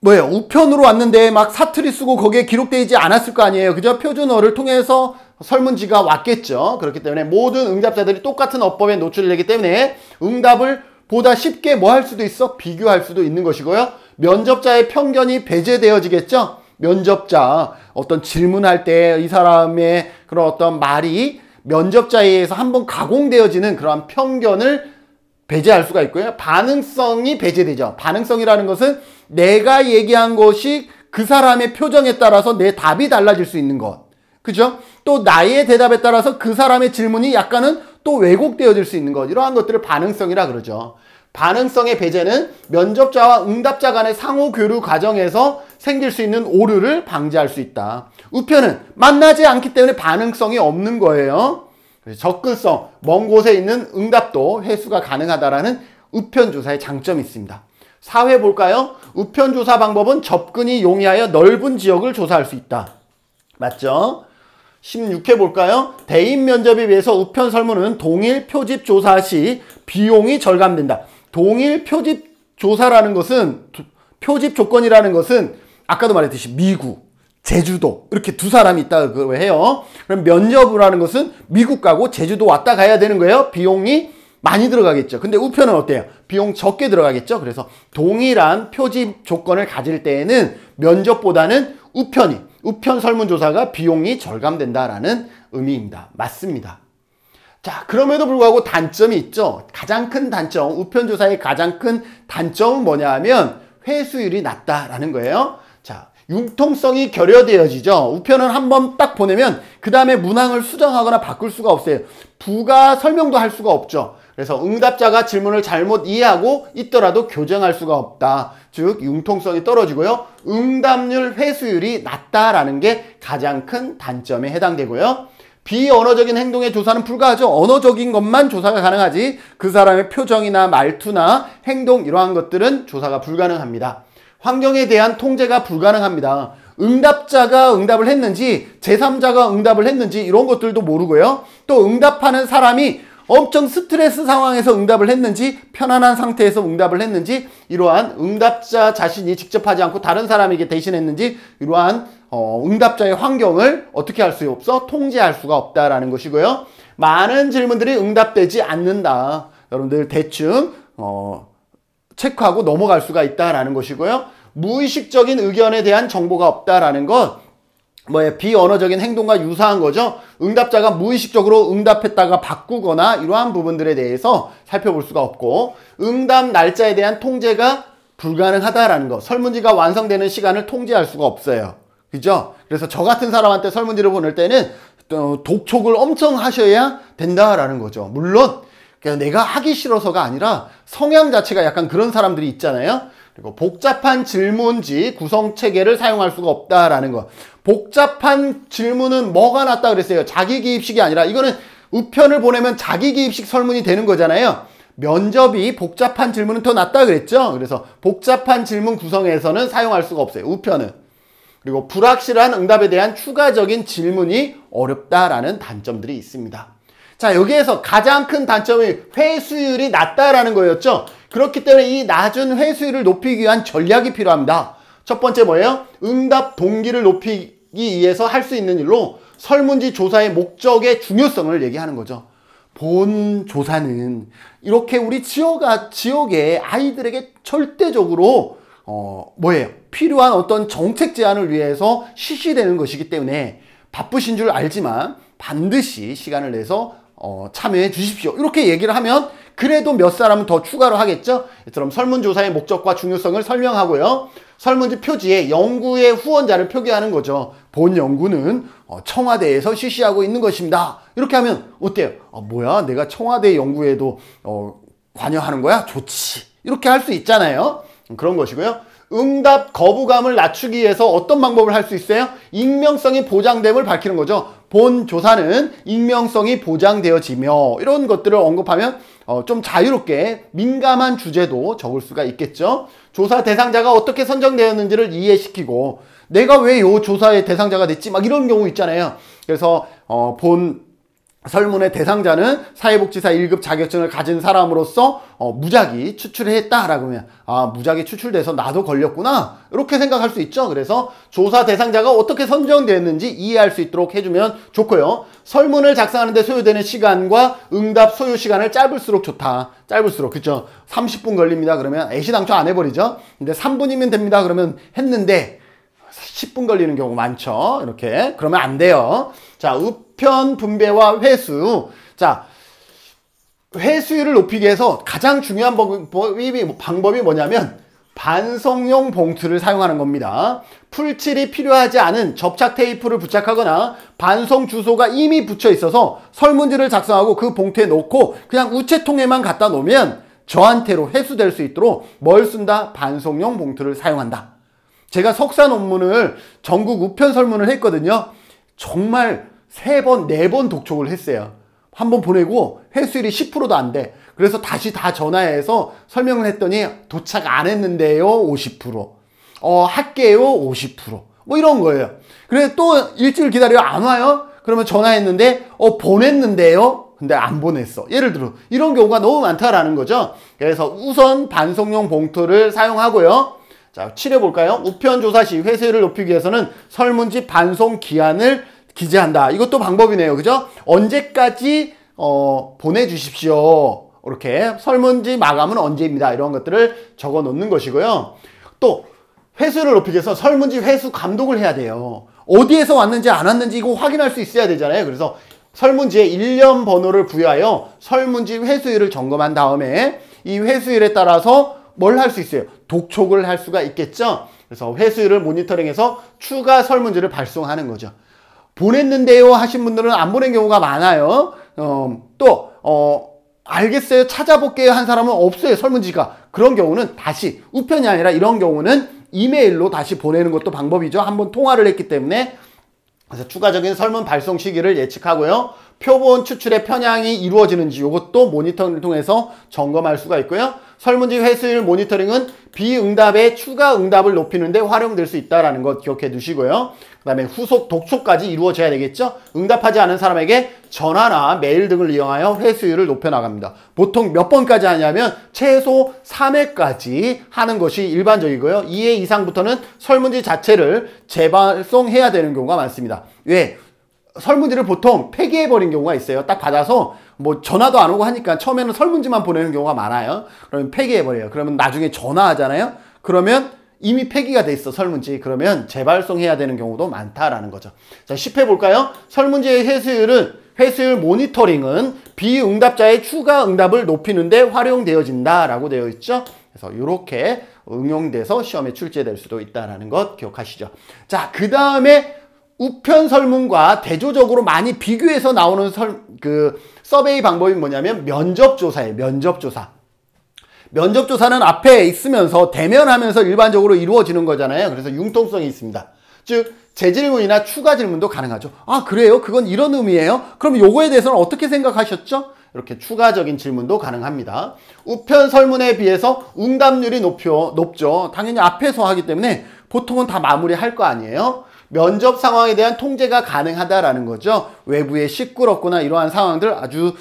뭐예요? 우편으로 왔는데 막 사투리 쓰고 거기에 기록되지 않았을 거 아니에요. 그죠? 표준어를 통해서 설문지가 왔겠죠. 그렇기 때문에 모든 응답자들이 똑같은 어법에 노출되기 때문에 응답을 보다 쉽게 뭐 할 수도 있어? 비교할 수도 있는 것이고요. 면접자의 편견이 배제되어지겠죠. 면접자, 어떤 질문할 때 이 사람의 그런 어떤 말이 면접자에 의해서 한번 가공되어지는 그러한 편견을 배제할 수가 있고요. 반응성이 배제되죠. 반응성이라는 것은 내가 얘기한 것이 그 사람의 표정에 따라서 내 답이 달라질 수 있는 것. 그죠? 또 나의 대답에 따라서 그 사람의 질문이 약간은 또 왜곡되어질 수 있는 것. 이러한 것들을 반응성이라 그러죠. 반응성의 배제는 면접자와 응답자 간의 상호 교류 과정에서 생길 수 있는 오류를 방지할 수 있다. 우편은 만나지 않기 때문에 반응성이 없는 거예요. 접근성, 먼 곳에 있는 응답도 회수가 가능하다라는 우편조사의 장점이 있습니다. 사회 볼까요? 우편조사 방법은 접근이 용이하여 넓은 지역을 조사할 수 있다. 맞죠? 16회 볼까요? 대인 면접에 비해서 우편 설문은 동일 표집 조사 시 비용이 절감된다. 동일 표집 조사라는 것은, 표집 조건이라는 것은 아까도 말했듯이 미구, 제주도 이렇게 두 사람이 있다고 해요. 그럼 면접이라는 것은 미국 가고 제주도 왔다 가야 되는 거예요. 비용이 많이 들어가겠죠. 근데 우편은 어때요? 비용 적게 들어가겠죠. 그래서 동일한 표집 조건을 가질 때에는 면접보다는 우편 설문조사가 비용이 절감된다라는 의미입니다. 맞습니다. 자, 그럼에도 불구하고 단점이 있죠. 가장 큰 단점, 우편조사의 가장 큰 단점은 뭐냐 하면 회수율이 낮다라는 거예요. 자, 융통성이 결여되어지죠. 우편은 한번 딱 보내면 그 다음에 문항을 수정하거나 바꿀 수가 없어요. 부가 설명도 할 수가 없죠. 그래서 응답자가 질문을 잘못 이해하고 있더라도 교정할 수가 없다. 즉 융통성이 떨어지고요. 응답률 회수율이 낮다라는 게 가장 큰 단점에 해당되고요. 비언어적인 행동의 조사는 불가하죠. 언어적인 것만 조사가 가능하지 그 사람의 표정이나 말투나 행동 이러한 것들은 조사가 불가능합니다. 환경에 대한 통제가 불가능합니다. 응답자가 응답을 했는지 제3자가 응답을 했는지 이런 것들도 모르고요. 또 응답하는 사람이 엄청 스트레스 상황에서 응답을 했는지 편안한 상태에서 응답을 했는지 이러한 응답자 자신이 직접 하지 않고 다른 사람에게 대신했는지 이러한 응답자의 환경을 어떻게 할 수 없어? 통제할 수가 없다라는 것이고요. 많은 질문들이 응답되지 않는다. 여러분들 대충 체크하고 넘어갈 수가 있다라는 것이고요. 무의식적인 의견에 대한 정보가 없다라는 것, 비언어적인 행동과 유사한 거죠. 응답자가 무의식적으로 응답했다가 바꾸거나 이러한 부분들에 대해서 살펴볼 수가 없고, 응답 날짜에 대한 통제가 불가능하다라는 것, 설문지가 완성되는 시간을 통제할 수가 없어요. 그죠? 그래서 저 같은 사람한테 설문지를 보낼 때는 독촉을 엄청 하셔야 된다라는 거죠. 물론 내가 하기 싫어서가 아니라 성향 자체가 약간 그런 사람들이 있잖아요. 그리고 복잡한 질문지 구성체계를 사용할 수가 없다라는 것. 복잡한 질문은 뭐가 낫다 그랬어요? 자기기입식이 아니라 이거는 우편을 보내면 자기기입식 설문이 되는 거잖아요. 면접이 복잡한 질문은 더 낫다 그랬죠. 그래서 복잡한 질문 구성에서는 사용할 수가 없어요. 우편은. 그리고 불확실한 응답에 대한 추가적인 질문이 어렵다라는 단점들이 있습니다. 자, 여기에서 가장 큰 단점이 회수율이 낮다라는 거였죠. 그렇기 때문에 이 낮은 회수율을 높이기 위한 전략이 필요합니다. 첫 번째 뭐예요? 응답 동기를 높이기 위해서 할 수 있는 일로 설문지 조사의 목적의 중요성을 얘기하는 거죠. 본 조사는 이렇게 우리 지역의 아이들에게 절대적으로 필요한 어떤 정책 제안을 위해서 실시되는 것이기 때문에 바쁘신 줄 알지만 반드시 시간을 내서 참여해 주십시오. 이렇게 얘기를 하면 그래도 몇 사람은 더 추가로 하겠죠. 이처럼 설문조사의 목적과 중요성을 설명하고요. 설문지 표지에 연구의 후원자를 표기하는 거죠. 본 연구는 청와대에서 실시하고 있는 것입니다. 이렇게 하면 어때요? 뭐야, 내가 청와대 연구에도 관여하는 거야? 좋지. 이렇게 할 수 있잖아요. 그런 것이고요. 응답 거부감을 낮추기 위해서 어떤 방법을 할 수 있어요? 익명성이 보장됨을 밝히는 거죠. 본 조사는 익명성이 보장되어지며 이런 것들을 언급하면 좀 자유롭게 민감한 주제도 적을 수가 있겠죠. 조사 대상자가 어떻게 선정되었는지를 이해시키고 내가 왜 요 조사의 대상자가 됐지? 막 이런 경우 있잖아요. 그래서 본 설문의 대상자는 사회복지사 1급 자격증을 가진 사람으로서 무작위 추출했다라고 하면, 아, 무작위 추출돼서 나도 걸렸구나, 이렇게 생각할 수 있죠. 그래서 조사 대상자가 어떻게 선정됐는지 이해할 수 있도록 해주면 좋고요. 설문을 작성하는데 소요되는 시간과 응답 소요 시간을 짧을수록 좋다. 짧을수록, 그쵸? 30분 걸립니다 그러면 애시당초 안 해버리죠. 근데 3분이면 됩니다 그러면 했는데 10분 걸리는 경우 많죠. 이렇게 그러면 안 돼요. 자, 우편 분배와 회수. 자, 회수율을 높이기 위해서 가장 중요한 방법이 뭐냐면 반송용 봉투를 사용하는 겁니다. 풀칠이 필요하지 않은 접착 테이프를 부착하거나 반송 주소가 이미 붙여 있어서 설문지를 작성하고 그 봉투에 넣고 그냥 우체통에만 갖다 놓으면 저한테로 회수될 수 있도록 뭘 쓴다? 반송용 봉투를 사용한다. 제가 석사 논문을 전국 우편 설문을 했거든요. 정말 3번, 4번 독촉을 했어요. 한 번 보내고 회수율이 10%도 안 돼. 그래서 다시 다 전화해서 설명을 했더니 도착 안 했는데요, 50%. 할게요, 50%. 뭐 이런 거예요. 그래서 또 일주일 기다려요, 안 와요? 그러면 전화했는데, 보냈는데요? 근데 안 보냈어. 예를 들어, 이런 경우가 너무 많다라는 거죠. 그래서 우선 반송용 봉투를 사용하고요. 자, 7해 볼까요? 우편 조사 시 회수율을 높이기 위해서는 설문지 반송 기한을 기재한다. 이것도 방법이네요. 그죠? 언제까지 보내주십시오. 이렇게 설문지 마감은 언제입니다. 이런 것들을 적어 놓는 것이고요. 또 회수를 높이기 위해서 설문지 회수 감독을 해야 돼요. 어디에서 왔는지 안 왔는지 이거 확인할 수 있어야 되잖아요. 그래서 설문지에 일련 번호를 부여하여 설문지 회수율을 점검한 다음에 이 회수율에 따라서 뭘 할 수 있어요? 독촉을 할 수가 있겠죠. 그래서 회수율을 모니터링해서 추가 설문지를 발송하는 거죠. 보냈는데요 하신 분들은 안 보낸 경우가 많아요. 또 알겠어요, 찾아볼게요 한 사람은 없어요, 설문지가. 그런 경우는 다시 우편이 아니라 이런 경우는 이메일로 다시 보내는 것도 방법이죠. 한번 통화를 했기 때문에. 그래서 추가적인 설문 발송 시기를 예측하고요. 표본 추출의 편향이 이루어지는지 이것도 모니터링을 통해서 점검할 수가 있고요. 설문지 회수율 모니터링은 비응답의 추가 응답을 높이는 데 활용될 수 있다는 것 기억해 두시고요. 그 다음에 후속 독촉까지 이루어져야 되겠죠. 응답하지 않은 사람에게 전화나 메일 등을 이용하여 회수율을 높여나갑니다. 보통 몇 번까지 하냐면 최소 3회까지 하는 것이 일반적이고요. 2회 이상부터는 설문지 자체를 재발송해야 되는 경우가 많습니다. 왜? 설문지를 보통 폐기해버린 경우가 있어요. 딱 받아서 뭐 전화도 안 오고 하니까 처음에는 설문지만 보내는 경우가 많아요. 그러면 폐기해버려요. 그러면 나중에 전화하잖아요. 그러면 이미 폐기가 돼 있어, 설문지. 그러면 재발송해야 되는 경우도 많다라는 거죠. 자, 10회 볼까요? 설문지의 회수율 모니터링은 비응답자의 추가 응답을 높이는 데 활용되어진다라고 되어 있죠. 그래서 이렇게 응용돼서 시험에 출제될 수도 있다라는 것 기억하시죠. 자, 그 다음에 우편 설문과 대조적으로 많이 비교해서 나오는 서베이 방법이 뭐냐면 면접조사예요. 면접조사. 면접조사는 앞에 있으면서 대면하면서 일반적으로 이루어지는 거잖아요. 그래서 융통성이 있습니다. 즉 재질문이나 추가 질문도 가능하죠. 아, 그래요? 그건 이런 의미예요? 그럼 요거에 대해서는 어떻게 생각하셨죠? 이렇게 추가적인 질문도 가능합니다. 우편 설문에 비해서 응답률이 높죠. 당연히 앞에서 하기 때문에 보통은 다 마무리할 거 아니에요. 면접 상황에 대한 통제가 가능하다라는 거죠. 외부에 시끄럽거나 이러한 상황들, 아주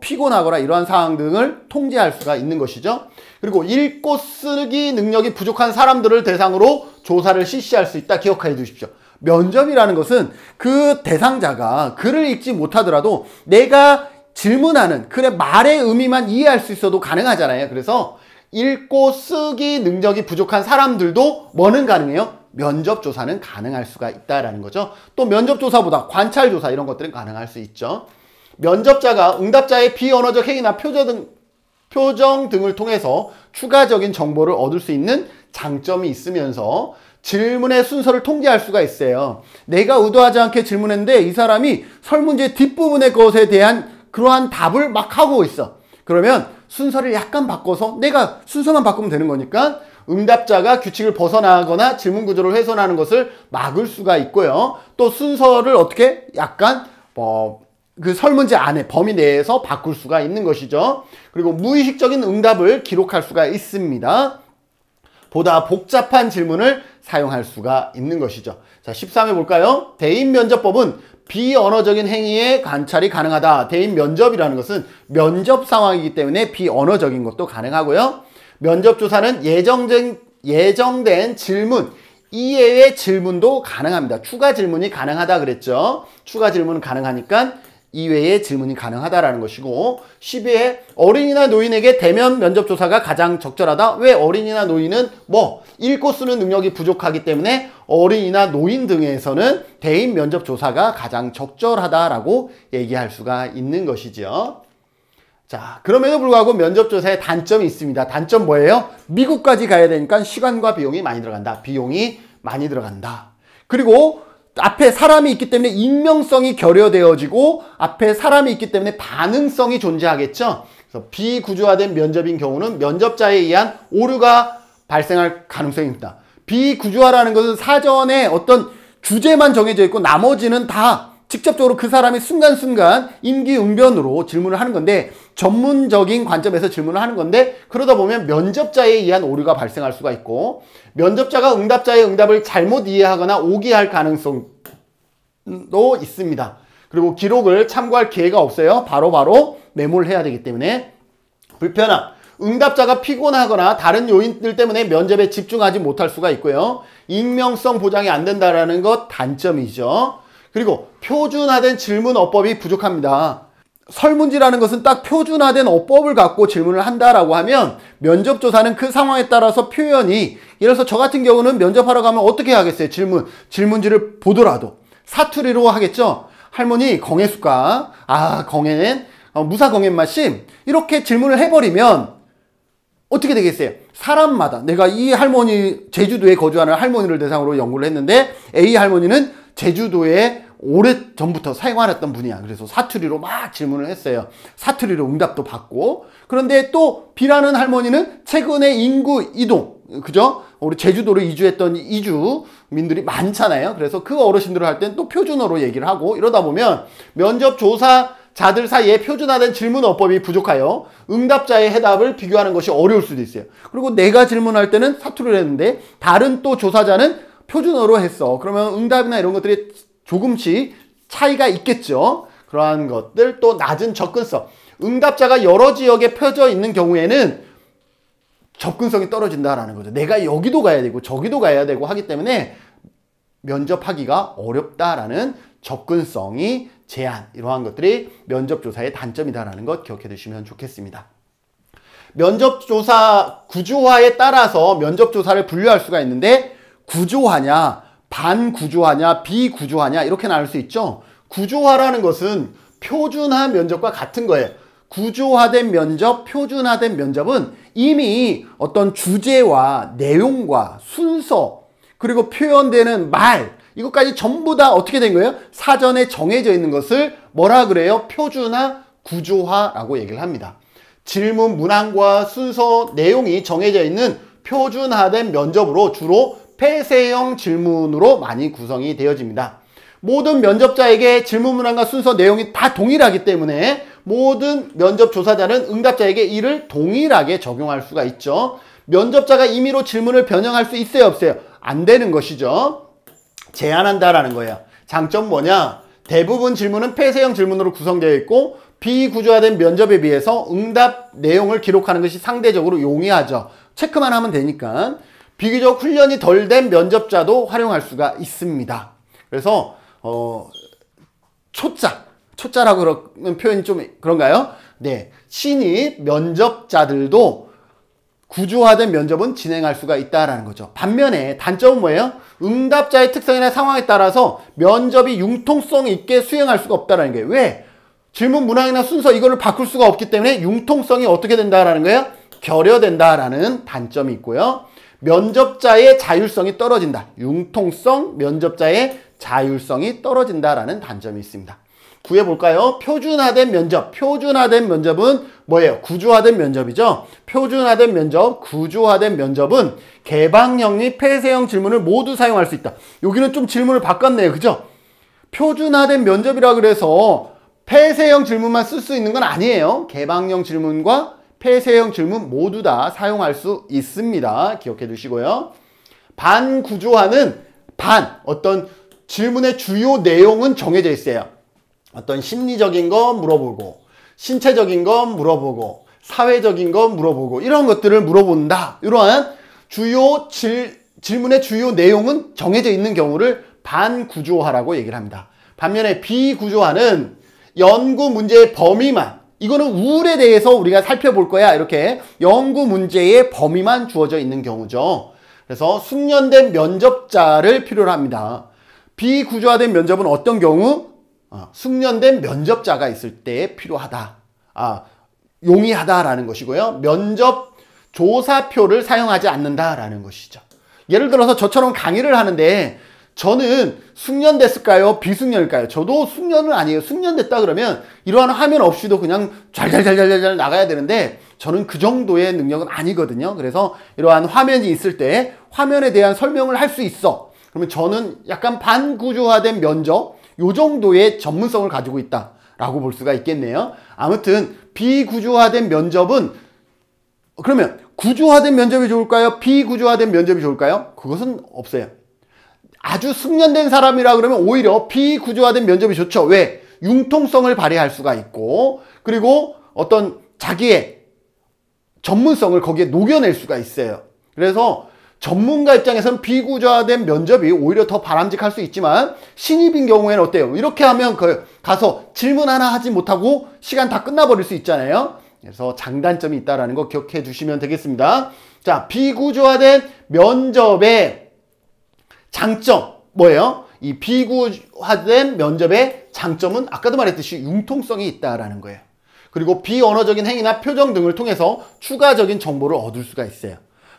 피곤하거나 이러한 상황 등을 통제할 수가 있는 것이죠. 그리고 읽고 쓰기 능력이 부족한 사람들을 대상으로 조사를 실시할 수 있다. 기억해 두십시오. 면접이라는 것은 그 대상자가 글을 읽지 못하더라도 내가 질문하는 글의 말의 의미만 이해할 수 있어도 가능하잖아요. 그래서 읽고 쓰기 능력이 부족한 사람들도 뭐는 가능해요? 면접조사는 가능할 수가 있다라는 거죠. 또 면접조사보다 관찰조사 이런 것들은 가능할 수 있죠. 면접자가 응답자의 비언어적 행위나 표정 등을 통해서 추가적인 정보를 얻을 수 있는 장점이 있으면서 질문의 순서를 통제할 수가 있어요. 내가 의도하지 않게 질문했는데 이 사람이 설문지의 뒷부분의 것에 대한 그러한 답을 막 하고 있어. 그러면 순서를 약간 바꿔서, 내가 순서만 바꾸면 되는 거니까 응답자가 규칙을 벗어나거나 질문 구조를 훼손하는 것을 막을 수가 있고요. 또 순서를 어떻게 약간 그 설문지 안에 범위 내에서 바꿀 수가 있는 것이죠. 그리고 무의식적인 응답을 기록할 수가 있습니다. 보다 복잡한 질문을 사용할 수가 있는 것이죠. 자, 13회 볼까요? 대인 면접법은 비언어적인 행위의 관찰이 가능하다. 대인 면접이라는 것은 면접 상황이기 때문에 비언어적인 것도 가능하고요. 면접조사는 예정된 질문 이외의 질문도 가능합니다. 추가 질문이 가능하다 그랬죠. 추가 질문은 가능하니까 이외의 질문이 가능하다라는 것이고, 12회 어린이나 노인에게 대면 면접조사가 가장 적절하다. 왜? 어린이나 노인은 읽고 쓰는 능력이 부족하기 때문에 어린이나 노인 등에서는 대인 면접조사가 가장 적절하다라고 얘기할 수가 있는 것이지요. 자, 그럼에도 불구하고 면접조사의 단점이 있습니다. 단점 뭐예요? 미국까지 가야 되니까 시간과 비용이 많이 들어간다. 그리고 앞에 사람이 있기 때문에 익명성이 결여되어지고 앞에 사람이 있기 때문에 반응성이 존재하겠죠. 그래서 비구조화된 면접인 경우는 면접자에 의한 오류가 발생할 가능성이 있다. 비구조화라는 것은 사전에 어떤 주제만 정해져 있고 나머지는 다 직접적으로 그 사람이 순간순간 임기응변으로 질문을 하는 건데, 전문적인 관점에서 질문을 하는 건데, 그러다 보면 면접자에 의한 오류가 발생할 수가 있고, 면접자가 응답자의 응답을 잘못 이해하거나 오기할 가능성도 있습니다. 그리고 기록을 참고할 기회가 없어요. 바로바로 메모를 해야 되기 때문에. 불편함. 응답자가 피곤하거나 다른 요인들 때문에 면접에 집중하지 못할 수가 있고요. 익명성 보장이 안 된다라는 것 단점이죠. 그리고 표준화된 질문 어법이 부족합니다. 설문지라는 것은 딱 표준화된 어법을 갖고 질문을 한다라고 하면, 면접조사는 그 상황에 따라서 표현이, 예를 들어서 저 같은 경우는 면접하러 가면 어떻게 하겠어요? 질문지를 보더라도 사투리로 하겠죠. 할머니 공해수가, 아 공해는 무사 공해맛심, 이렇게 질문을 해버리면 어떻게 되겠어요? 사람마다, 내가 이 할머니, 제주도에 거주하는 할머니를 대상으로 연구를 했는데 A 할머니는 제주도에 오래전부터 생활했던 분이야. 그래서 사투리로 막 질문을 했어요. 사투리로 응답도 받고. 그런데 또 B라는 할머니는 최근에 인구 이동, 그죠? 우리 제주도로 이주했던 이주민들이 많잖아요. 그래서 그 어르신들을 할 땐 또 표준어로 얘기를 하고, 이러다 보면 면접조사자들 사이에 표준화된 질문 어법이 부족하여 응답자의 해답을 비교하는 것이 어려울 수도 있어요. 그리고 내가 질문할 때는 사투리를 했는데 다른 또 조사자는 표준어로 했어. 그러면 응답이나 이런 것들이 조금씩 차이가 있겠죠. 그러한 것들, 또 낮은 접근성. 응답자가 여러 지역에 펴져 있는 경우에는 접근성이 떨어진다라는 거죠. 내가 여기도 가야 되고 저기도 가야 되고 하기 때문에 면접하기가 어렵다라는 접근성이 제한, 이러한 것들이 면접조사의 단점이다라는 것 기억해 두시면 좋겠습니다. 면접조사 구조화에 따라서 면접조사를 분류할 수가 있는데, 구조화냐, 반구조화냐, 비구조화냐, 이렇게 나눌 수 있죠. 구조화라는 것은 표준화 면접과 같은 거예요. 구조화된 면접, 표준화된 면접은 이미 어떤 주제와 내용과 순서, 그리고 표현되는 말, 이것까지 전부 다 어떻게 된 거예요? 사전에 정해져 있는 것을 뭐라 그래요? 표준화, 구조화라고 얘기를 합니다. 질문 문항과 순서, 내용이 정해져 있는 표준화된 면접으로 주로 폐쇄형 질문으로 많이 구성이 되어집니다. 모든 면접자에게 질문 문항과 순서, 내용이 다 동일하기 때문에 모든 면접 조사자는 응답자에게 이를 동일하게 적용할 수가 있죠. 면접자가 임의로 질문을 변형할 수 있어요, 없어요? 안 되는 것이죠. 제한한다라는 거예요. 장점 뭐냐? 대부분 질문은 폐쇄형 질문으로 구성되어 있고, 비구조화된 면접에 비해서 응답 내용을 기록하는 것이 상대적으로 용이하죠. 체크만 하면 되니까. 비교적 훈련이 덜 된 면접자도 활용할 수가 있습니다. 그래서 초짜라고 그러는 표현이 좀 그런가요? 네, 신입 면접자들도 구조화된 면접은 진행할 수가 있다라는 거죠. 반면에 단점은 뭐예요? 응답자의 특성이나 상황에 따라서 면접이 융통성 있게 수행할 수가 없다라는 거예요. 왜? 질문 문항이나 순서, 이거를 바꿀 수가 없기 때문에 융통성이 어떻게 된다라는 거예요? 결여된다라는 단점이 있고요. 면접자의 자율성이 떨어진다. 융통성, 면접자의 자율성이 떨어진다라는 단점이 있습니다. 9회 볼까요? 표준화된 면접. 표준화된 면접은 뭐예요? 구조화된 면접이죠. 표준화된 면접, 구조화된 면접은 개방형 및 폐쇄형 질문을 모두 사용할 수 있다. 여기는 좀 질문을 바꿨네요. 그죠? 표준화된 면접이라 그래서 폐쇄형 질문만 쓸 수 있는 건 아니에요. 개방형 질문과 폐쇄형 질문 모두 다 사용할 수 있습니다. 기억해 두시고요. 반구조화는 어떤 질문의 주요 내용은 정해져 있어요. 어떤 심리적인 거 물어보고, 신체적인 거 물어보고, 사회적인 거 물어보고, 이런 것들을 물어본다. 이러한 주요 질문의 주요 내용은 정해져 있는 경우를 반구조화라고 얘기를 합니다. 반면에 비구조화는 연구 문제의 범위만, 이거는 우울에 대해서 우리가 살펴볼 거야, 이렇게 연구 문제의 범위만 주어져 있는 경우죠. 그래서 숙련된 면접자를 필요로 합니다. 비구조화된 면접은 어떤 경우? 숙련된 면접자가 있을 때 필요하다, 용이하다라는 것이고요. 면접 조사표를 사용하지 않는다라는 것이죠. 예를 들어서 저처럼 강의를 하는데 저는 숙련됐을까요? 비숙련일까요? 저도 숙련은 아니에요. 숙련됐다 그러면 이러한 화면 없이도 그냥 잘잘잘잘 나가야 되는데 저는 그 정도의 능력은 아니거든요. 그래서 이러한 화면이 있을 때 화면에 대한 설명을 할 수 있어. 그러면 저는 약간 반구조화된 면접, 요 정도의 전문성을 가지고 있다라고 볼 수가 있겠네요. 아무튼 비구조화된 면접은, 그러면 구조화된 면접이 좋을까요? 비구조화된 면접이 좋을까요? 그것은 없어요. 아주 숙련된 사람이라 그러면 오히려 비구조화된 면접이 좋죠. 왜? 융통성을 발휘할 수가 있고, 그리고 어떤 자기의 전문성을 거기에 녹여낼 수가 있어요. 그래서 전문가 입장에서는 비구조화된 면접이 오히려 더 바람직할 수 있지만, 신입인 경우에는 어때요? 이렇게 하면 가서 질문 하나 하지 못하고 시간 다 끝나버릴 수 있잖아요. 그래서 장단점이 있다는 거 기억해 주시면 되겠습니다. 자, 비구조화된 면접의 장점, 뭐예요? 이 비구조화된 면접의 장점은 아까도 말했듯이 융통성이 있다라는 거예요. 그리고 비언어적인 행위나 표정 등을 통해서 추가적인 정보를 얻을 수가 있어요.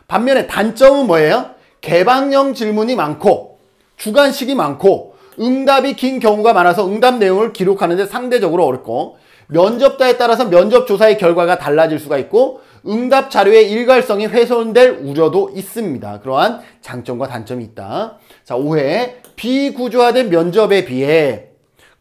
반면에 단점은 뭐예요? 개방형 질문이 많고, 주관식이 많고, 응답이 긴 경우가 많아서 응답 내용을 기록하는데 상대적으로 어렵고, 면접자에 따라서 면접 조사의 결과가 달라질 수가 있고, 응답 자료의 일관성이 훼손될 우려도 있습니다. 그러한 장점과 단점이 있다. 자, 5회. 비구조화된 면접에 비해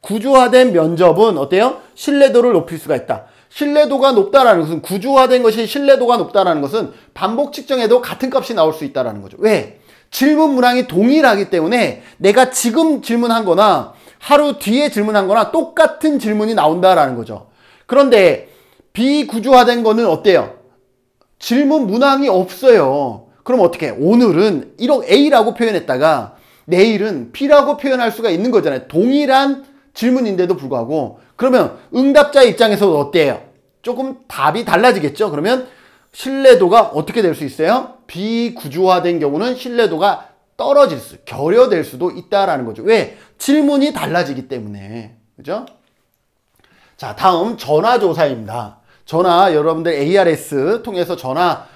구조화된 면접은 어때요? 신뢰도를 높일 수가 있다. 신뢰도가 높다라는 것은, 구조화된 것이 신뢰도가 높다라는 것은 반복 측정에도 같은 값이 나올 수 있다는 거죠. 왜? 질문 문항이 동일하기 때문에 내가 지금 질문한 거나 하루 뒤에 질문한 거나 똑같은 질문이 나온다라는 거죠. 그런데 비구조화된 거는 어때요? 질문 문항이 없어요. 그럼 어떻게? 오늘은 A라고 표현했다가 내일은 B라고 표현할 수가 있는 거잖아요. 동일한 질문인데도 불구하고. 그러면 응답자 입장에서도 어때요? 조금 답이 달라지겠죠? 그러면 신뢰도가 어떻게 될 수 있어요? 비구조화된 경우는 신뢰도가 떨어질 수, 결여될 수도 있다라는 거죠. 왜? 질문이 달라지기 때문에. 그죠? 자, 다음 전화조사입니다. 전화, 여러분들 ARS 통해서 전화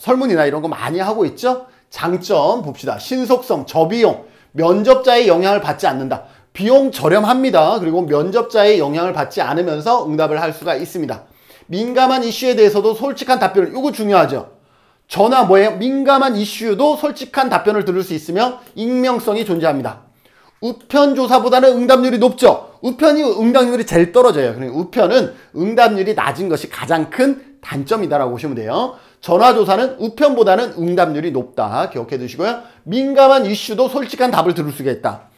설문이나 이런 거 많이 하고 있죠? 장점 봅시다. 신속성, 저비용, 면접자의 영향을 받지 않는다. 비용 저렴합니다. 그리고 면접자의 영향을 받지 않으면서 응답을 할 수가 있습니다. 민감한 이슈에 대해서도 솔직한 답변을, 이거 중요하죠. 전화 뭐예요? 민감한 이슈도 솔직한 답변을 들을 수 있으며 익명성이 존재합니다. 우편 조사보다는 응답률이 높죠. 우편이 응답률이 제일 떨어져요. 그러니까 우편은 응답률이 낮은 것이 가장 큰 단점이다라고 보시면 돼요. 전화조사는 우편보다는 응답률이 높다. 기억해 두시고요. 민감한 이슈도 솔직한 답을 들을 수가 있다.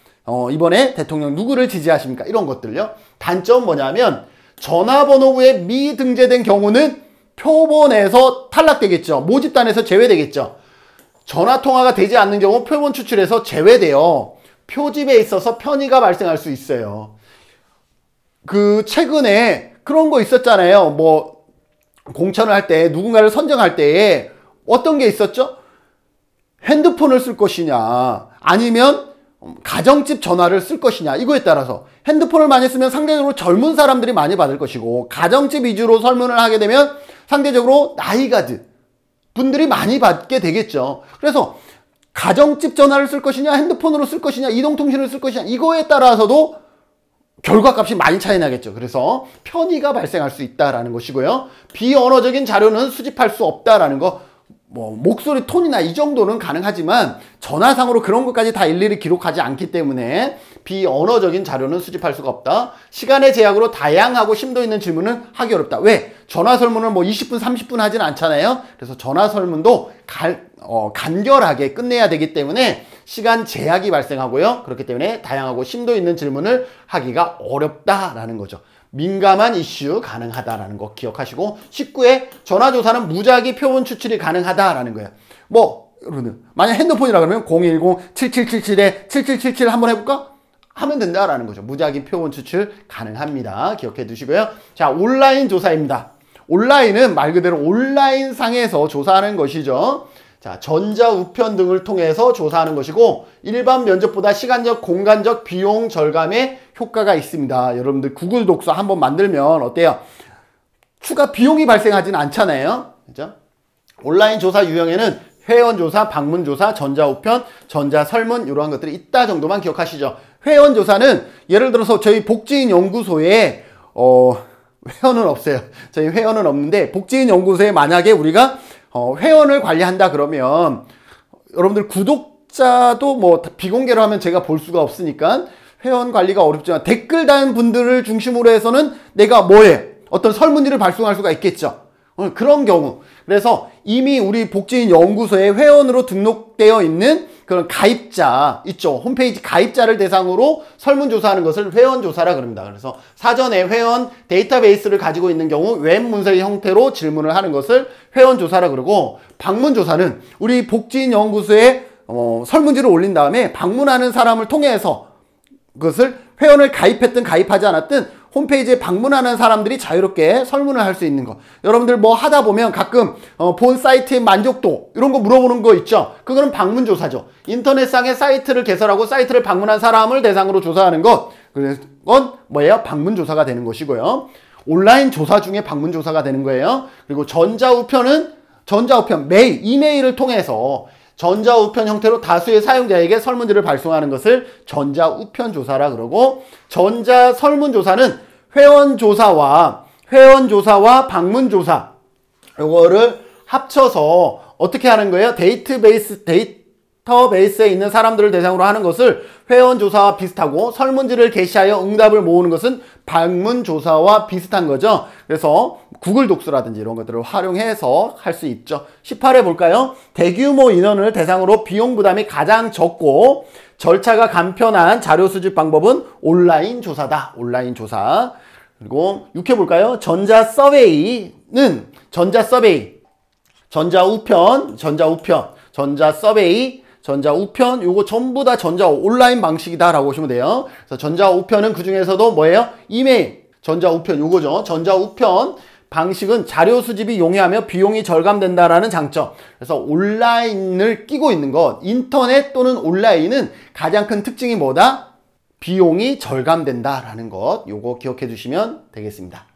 이번에 대통령 누구를 지지하십니까? 이런 것들요. 단점은 뭐냐면 전화번호 후에 미등재된 경우는 표본에서 탈락되겠죠. 모집단에서 제외되겠죠. 전화통화가 되지 않는 경우 표본 추출에서 제외돼요. 표집에 있어서 편의가 발생할 수 있어요. 최근에 그런 거 있었잖아요. 공천을 할 때, 누군가를 선정할 때에 어떤 게 있었죠? 핸드폰을 쓸 것이냐, 아니면 가정집 전화를 쓸 것이냐, 이거에 따라서 핸드폰을 많이 쓰면 상대적으로 젊은 사람들이 많이 받을 것이고, 가정집 위주로 설문을 하게 되면 상대적으로 나이가 든 분들이 많이 받게 되겠죠. 그래서 가정집 전화를 쓸 것이냐, 핸드폰으로 쓸 것이냐, 이동통신을 쓸 것이냐, 이거에 따라서도 결과값이 많이 차이 나겠죠. 그래서 편의가 발생할 수 있다라는 것이고요. 비언어적인 자료는 수집할 수 없다라는 거, 목소리 톤이나 이 정도는 가능하지만 전화상으로 그런 것까지 다 일일이 기록하지 않기 때문에 비언어적인 자료는 수집할 수가 없다. 시간의 제약으로 다양하고 심도 있는 질문은 하기 어렵다. 왜? 전화설문을 뭐 20분, 30분 하진 않잖아요. 그래서 전화설문도 간결하게 끝내야 되기 때문에 시간 제약이 발생하고요. 그렇기 때문에 다양하고 심도 있는 질문을 하기가 어렵다라는 거죠. 민감한 이슈 가능하다라는 거 기억하시고, 19에 전화조사는 무작위 표본 추출이 가능하다라는 거예요. 뭐 만약 핸드폰이라 그러면 010-7777-7777 한번 해볼까? 하면 된다라는 거죠. 무작위 표본 추출 가능합니다. 기억해 두시고요. 자, 온라인 조사입니다. 온라인은 말 그대로 온라인 상에서 조사하는 것이죠. 자, 전자우편 등을 통해서 조사하는 것이고, 일반 면접보다 시간적, 공간적, 비용 절감에 효과가 있습니다. 여러분들 구글 독서 한번 만들면 어때요? 추가 비용이 발생하진 않잖아요. 그죠? 온라인 조사 유형에는 회원조사, 방문조사, 전자우편, 전자설문 이러한 것들이 있다 정도만 기억하시죠. 회원조사는 예를 들어서 저희 복지인연구소에 회원은 없어요. 저희 회원은 없는데 복지인연구소에 만약에 우리가 회원을 관리한다 그러면 여러분들 구독자도 뭐 비공개로 하면 제가 볼 수가 없으니까 회원 관리가 어렵지만 댓글 단 분들을 중심으로 해서는 내가 뭐해? 어떤 설문지를 발송할 수가 있겠죠. 그런 경우. 그래서 이미 우리 복지인연구소에 회원으로 등록되어 있는 그런 가입자 있죠. 홈페이지 가입자를 대상으로 설문조사하는 것을 회원조사라 그럽니다. 그래서 사전에 회원 데이터베이스를 가지고 있는 경우 웹 문서 형태로 질문을 하는 것을 회원조사라 그러고, 방문조사는 우리 복지인연구소에 설문지를 올린 다음에 방문하는 사람을 통해서 그것을 회원을 가입했든 가입하지 않았든 홈페이지에 방문하는 사람들이 자유롭게 설문을 할 수 있는 거. 여러분들 뭐 하다 보면 가끔 본 사이트의 만족도 이런 거 물어보는 거 있죠. 그거는 방문조사죠. 인터넷상에 사이트를 개설하고 사이트를 방문한 사람을 대상으로 조사하는 것. 그건 뭐예요? 방문조사가 되는 것이고요. 온라인 조사 중에 방문조사가 되는 거예요. 그리고 전자우편은 메일, 이메일을 통해서 전자우편 형태로 다수의 사용자에게 설문지를 발송하는 것을 전자우편 조사라 그러고, 전자설문조사는 회원조사와 방문조사 요거를 합쳐서 어떻게 하는 거예요? 데이터베이스에 있는 사람들을 대상으로 하는 것을 회원조사와 비슷하고, 설문지를 게시하여 응답을 모으는 것은 방문조사와 비슷한 거죠. 그래서 구글 독서라든지 이런 것들을 활용해서 할 수 있죠. 18회 볼까요? 대규모 인원을 대상으로 비용 부담이 가장 적고 절차가 간편한 자료 수집 방법은 온라인 조사다. 온라인 조사. 그리고 6회 볼까요? 전자서베이는 전자서베이, 전자우편 요거 전부 다 온라인 방식이다 라고 보시면 돼요. 그래서 전자우편은 그 중에서도 뭐예요? 이메일, 전자우편 요거죠. 전자우편 방식은 자료 수집이 용이하며 비용이 절감된다라는 장점. 그래서 온라인을 끼고 있는 것, 인터넷 또는 온라인은 가장 큰 특징이 뭐다? 비용이 절감된다라는 것. 요거 기억해 주시면 되겠습니다.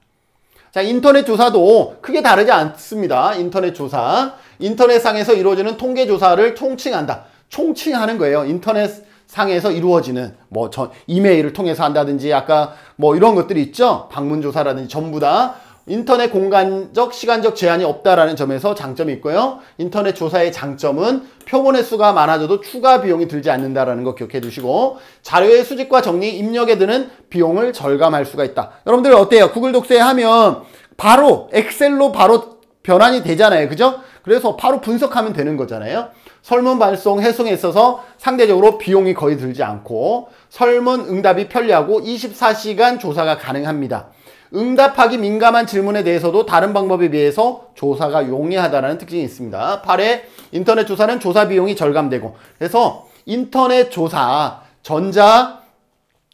자, 인터넷 조사도 크게 다르지 않습니다. 인터넷 조사. 인터넷상에서 이루어지는 통계조사를 총칭한다. 총칭하는 거예요. 인터넷상에서 이루어지는 뭐 이메일을 통해서 한다든지 아까 뭐 이런 것들이 있죠. 방문조사라든지 전부 다 인터넷 공간적, 시간적 제한이 없다라는 점에서 장점이 있고요. 인터넷 조사의 장점은 표본의 수가 많아져도 추가 비용이 들지 않는다라는 거 기억해 두시고, 자료의 수집과 정리, 입력에 드는 비용을 절감할 수가 있다. 여러분들 어때요? 구글 독서에 하면 바로 엑셀로 바로 변환이 되잖아요. 그죠? 그래서 바로 분석하면 되는 거잖아요. 설문 발송, 해송에 있어서 상대적으로 비용이 거의 들지 않고 설문 응답이 편리하고 24시간 조사가 가능합니다. 응답하기 민감한 질문에 대해서도 다른 방법에 비해서 조사가 용이하다는 특징이 있습니다. 8회 인터넷 조사는 조사 비용이 절감되고, 그래서 인터넷 조사,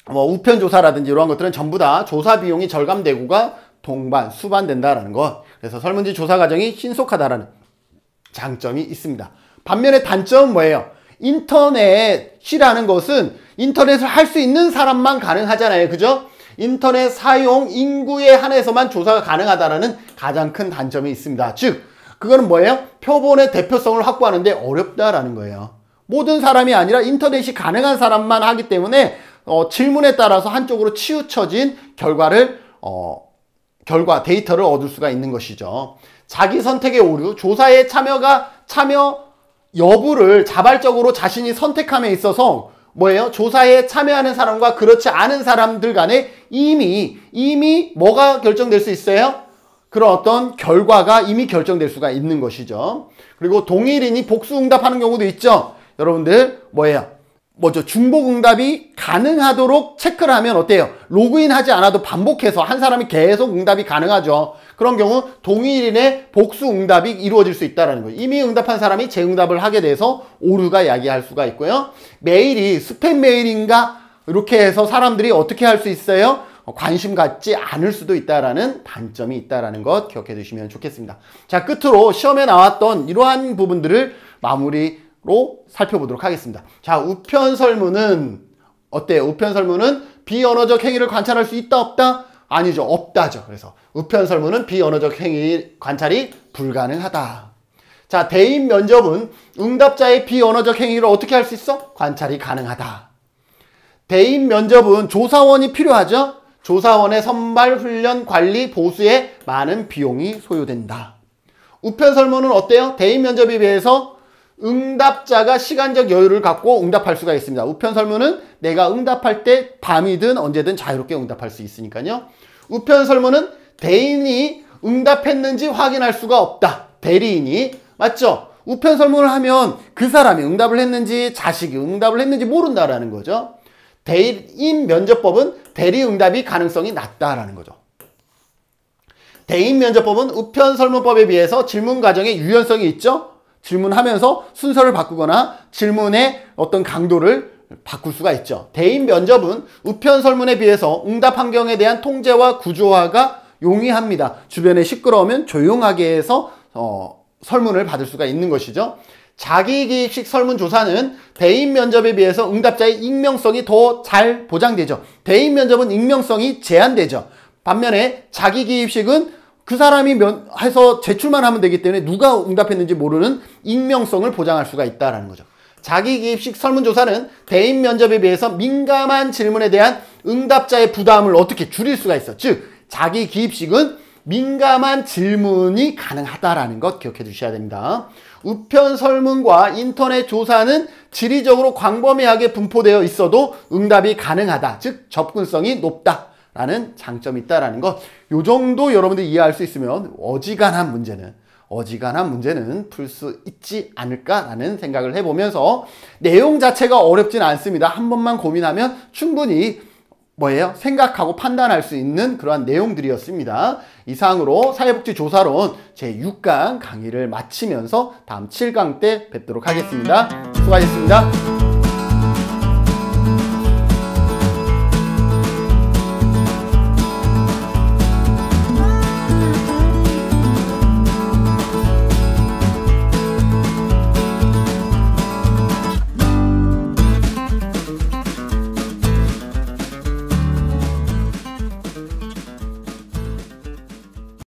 우편 조사라든지 이런 것들은 전부 다 조사 비용이 절감되고가 동반, 수반된다라는 것. 그래서 설문지 조사 과정이 신속하다라는 장점이 있습니다. 반면에 단점은 뭐예요? 인터넷이라는 것은 인터넷을 할 수 있는 사람만 가능하잖아요. 그죠? 인터넷 사용 인구에 한해서만 조사가 가능하다라는 가장 큰 단점이 있습니다. 즉, 그거는 뭐예요? 표본의 대표성을 확보하는데 어렵다라는 거예요. 모든 사람이 아니라 인터넷이 가능한 사람만 하기 때문에 질문에 따라서 한쪽으로 치우쳐진 데이터를 얻을 수가 있는 것이죠. 자기 선택의 오류, 조사에 참여 여부를 자발적으로 자신이 선택함에 있어서 뭐예요? 조사에 참여하는 사람과 그렇지 않은 사람들 간에 이미 뭐가 결정될 수 있어요? 그런 어떤 결과가 이미 결정될 수가 있는 것이죠. 그리고 동일인이 복수응답하는 경우도 있죠. 여러분들 뭐예요? 먼저 중복응답이 가능하도록 체크를 하면 어때요? 로그인하지 않아도 반복해서 한 사람이 계속 응답이 가능하죠. 그런 경우 동일인의 복수응답이 이루어질 수 있다는 거예요. 이미 응답한 사람이 재응답을 하게 돼서 오류가 야기할 수가 있고요. 메일이 스팸 메일인가? 이렇게 해서 사람들이 어떻게 할 수 있어요? 관심 갖지 않을 수도 있다라는 단점이 있다라는 것 기억해 두시면 좋겠습니다. 자, 끝으로 시험에 나왔던 이러한 부분들을 마무리로 살펴보도록 하겠습니다. 자, 우편설문은 어때요? 우편설문은 비언어적 행위를 관찰할 수 있다 없다? 아니죠. 없다죠. 그래서 우편설문은 비언어적 행위 관찰이 불가능하다. 자, 대인 면접은 응답자의 비언어적 행위를 어떻게 할 수 있어? 관찰이 가능하다. 대인 면접은 조사원이 필요하죠. 조사원의 선발, 훈련, 관리, 보수에 많은 비용이 소요된다. 우편설문은 어때요? 대인 면접에 비해서 응답자가 시간적 여유를 갖고 응답할 수가 있습니다. 우편설문은 내가 응답할 때 밤이든 언제든 자유롭게 응답할 수 있으니까요. 우편설문은 대인이 응답했는지 확인할 수가 없다. 대리인이. 맞죠? 우편설문을 하면 그 사람이 응답을 했는지 자식이 응답을 했는지 모른다라는 거죠. 대인 면접법은 대리응답이 가능성이 낮다라는 거죠. 대인 면접법은 우편설문법에 비해서 질문 과정에 유연성이 있죠. 질문하면서 순서를 바꾸거나 질문의 어떤 강도를 바꿀 수가 있죠. 대인 면접은 우편설문에 비해서 응답 환경에 대한 통제와 구조화가 용이합니다. 주변에 시끄러우면 조용하게 해서 설문을 받을 수가 있는 것이죠. 자기기입식 설문조사는 대인 면접에 비해서 응답자의 익명성이 더 잘 보장되죠. 대인 면접은 익명성이 제한되죠. 반면에 자기기입식은 그 사람이 해서 제출만 하면 되기 때문에 누가 응답했는지 모르는 익명성을 보장할 수가 있다는 거죠. 자기기입식 설문조사는 대인 면접에 비해서 민감한 질문에 대한 응답자의 부담을 어떻게 줄일 수가 있어. 즉, 자기기입식은 민감한 질문이 가능하다라는 것 기억해 주셔야 됩니다. 우편설문과 인터넷 조사는 지리적으로 광범위하게 분포되어 있어도 응답이 가능하다. 즉 접근성이 높다라는 장점이 있다라는 것. 요 정도 여러분들이 이해할 수 있으면 어지간한 문제는 풀 수 있지 않을까라는 생각을 해보면서 내용 자체가 어렵진 않습니다. 한 번만 고민하면 충분히 뭐예요? 생각하고 판단할 수 있는 그러한 내용들이었습니다. 이상으로 사회복지조사론 제6강 강의를 마치면서 다음 7강 때 뵙도록 하겠습니다. 수고하셨습니다.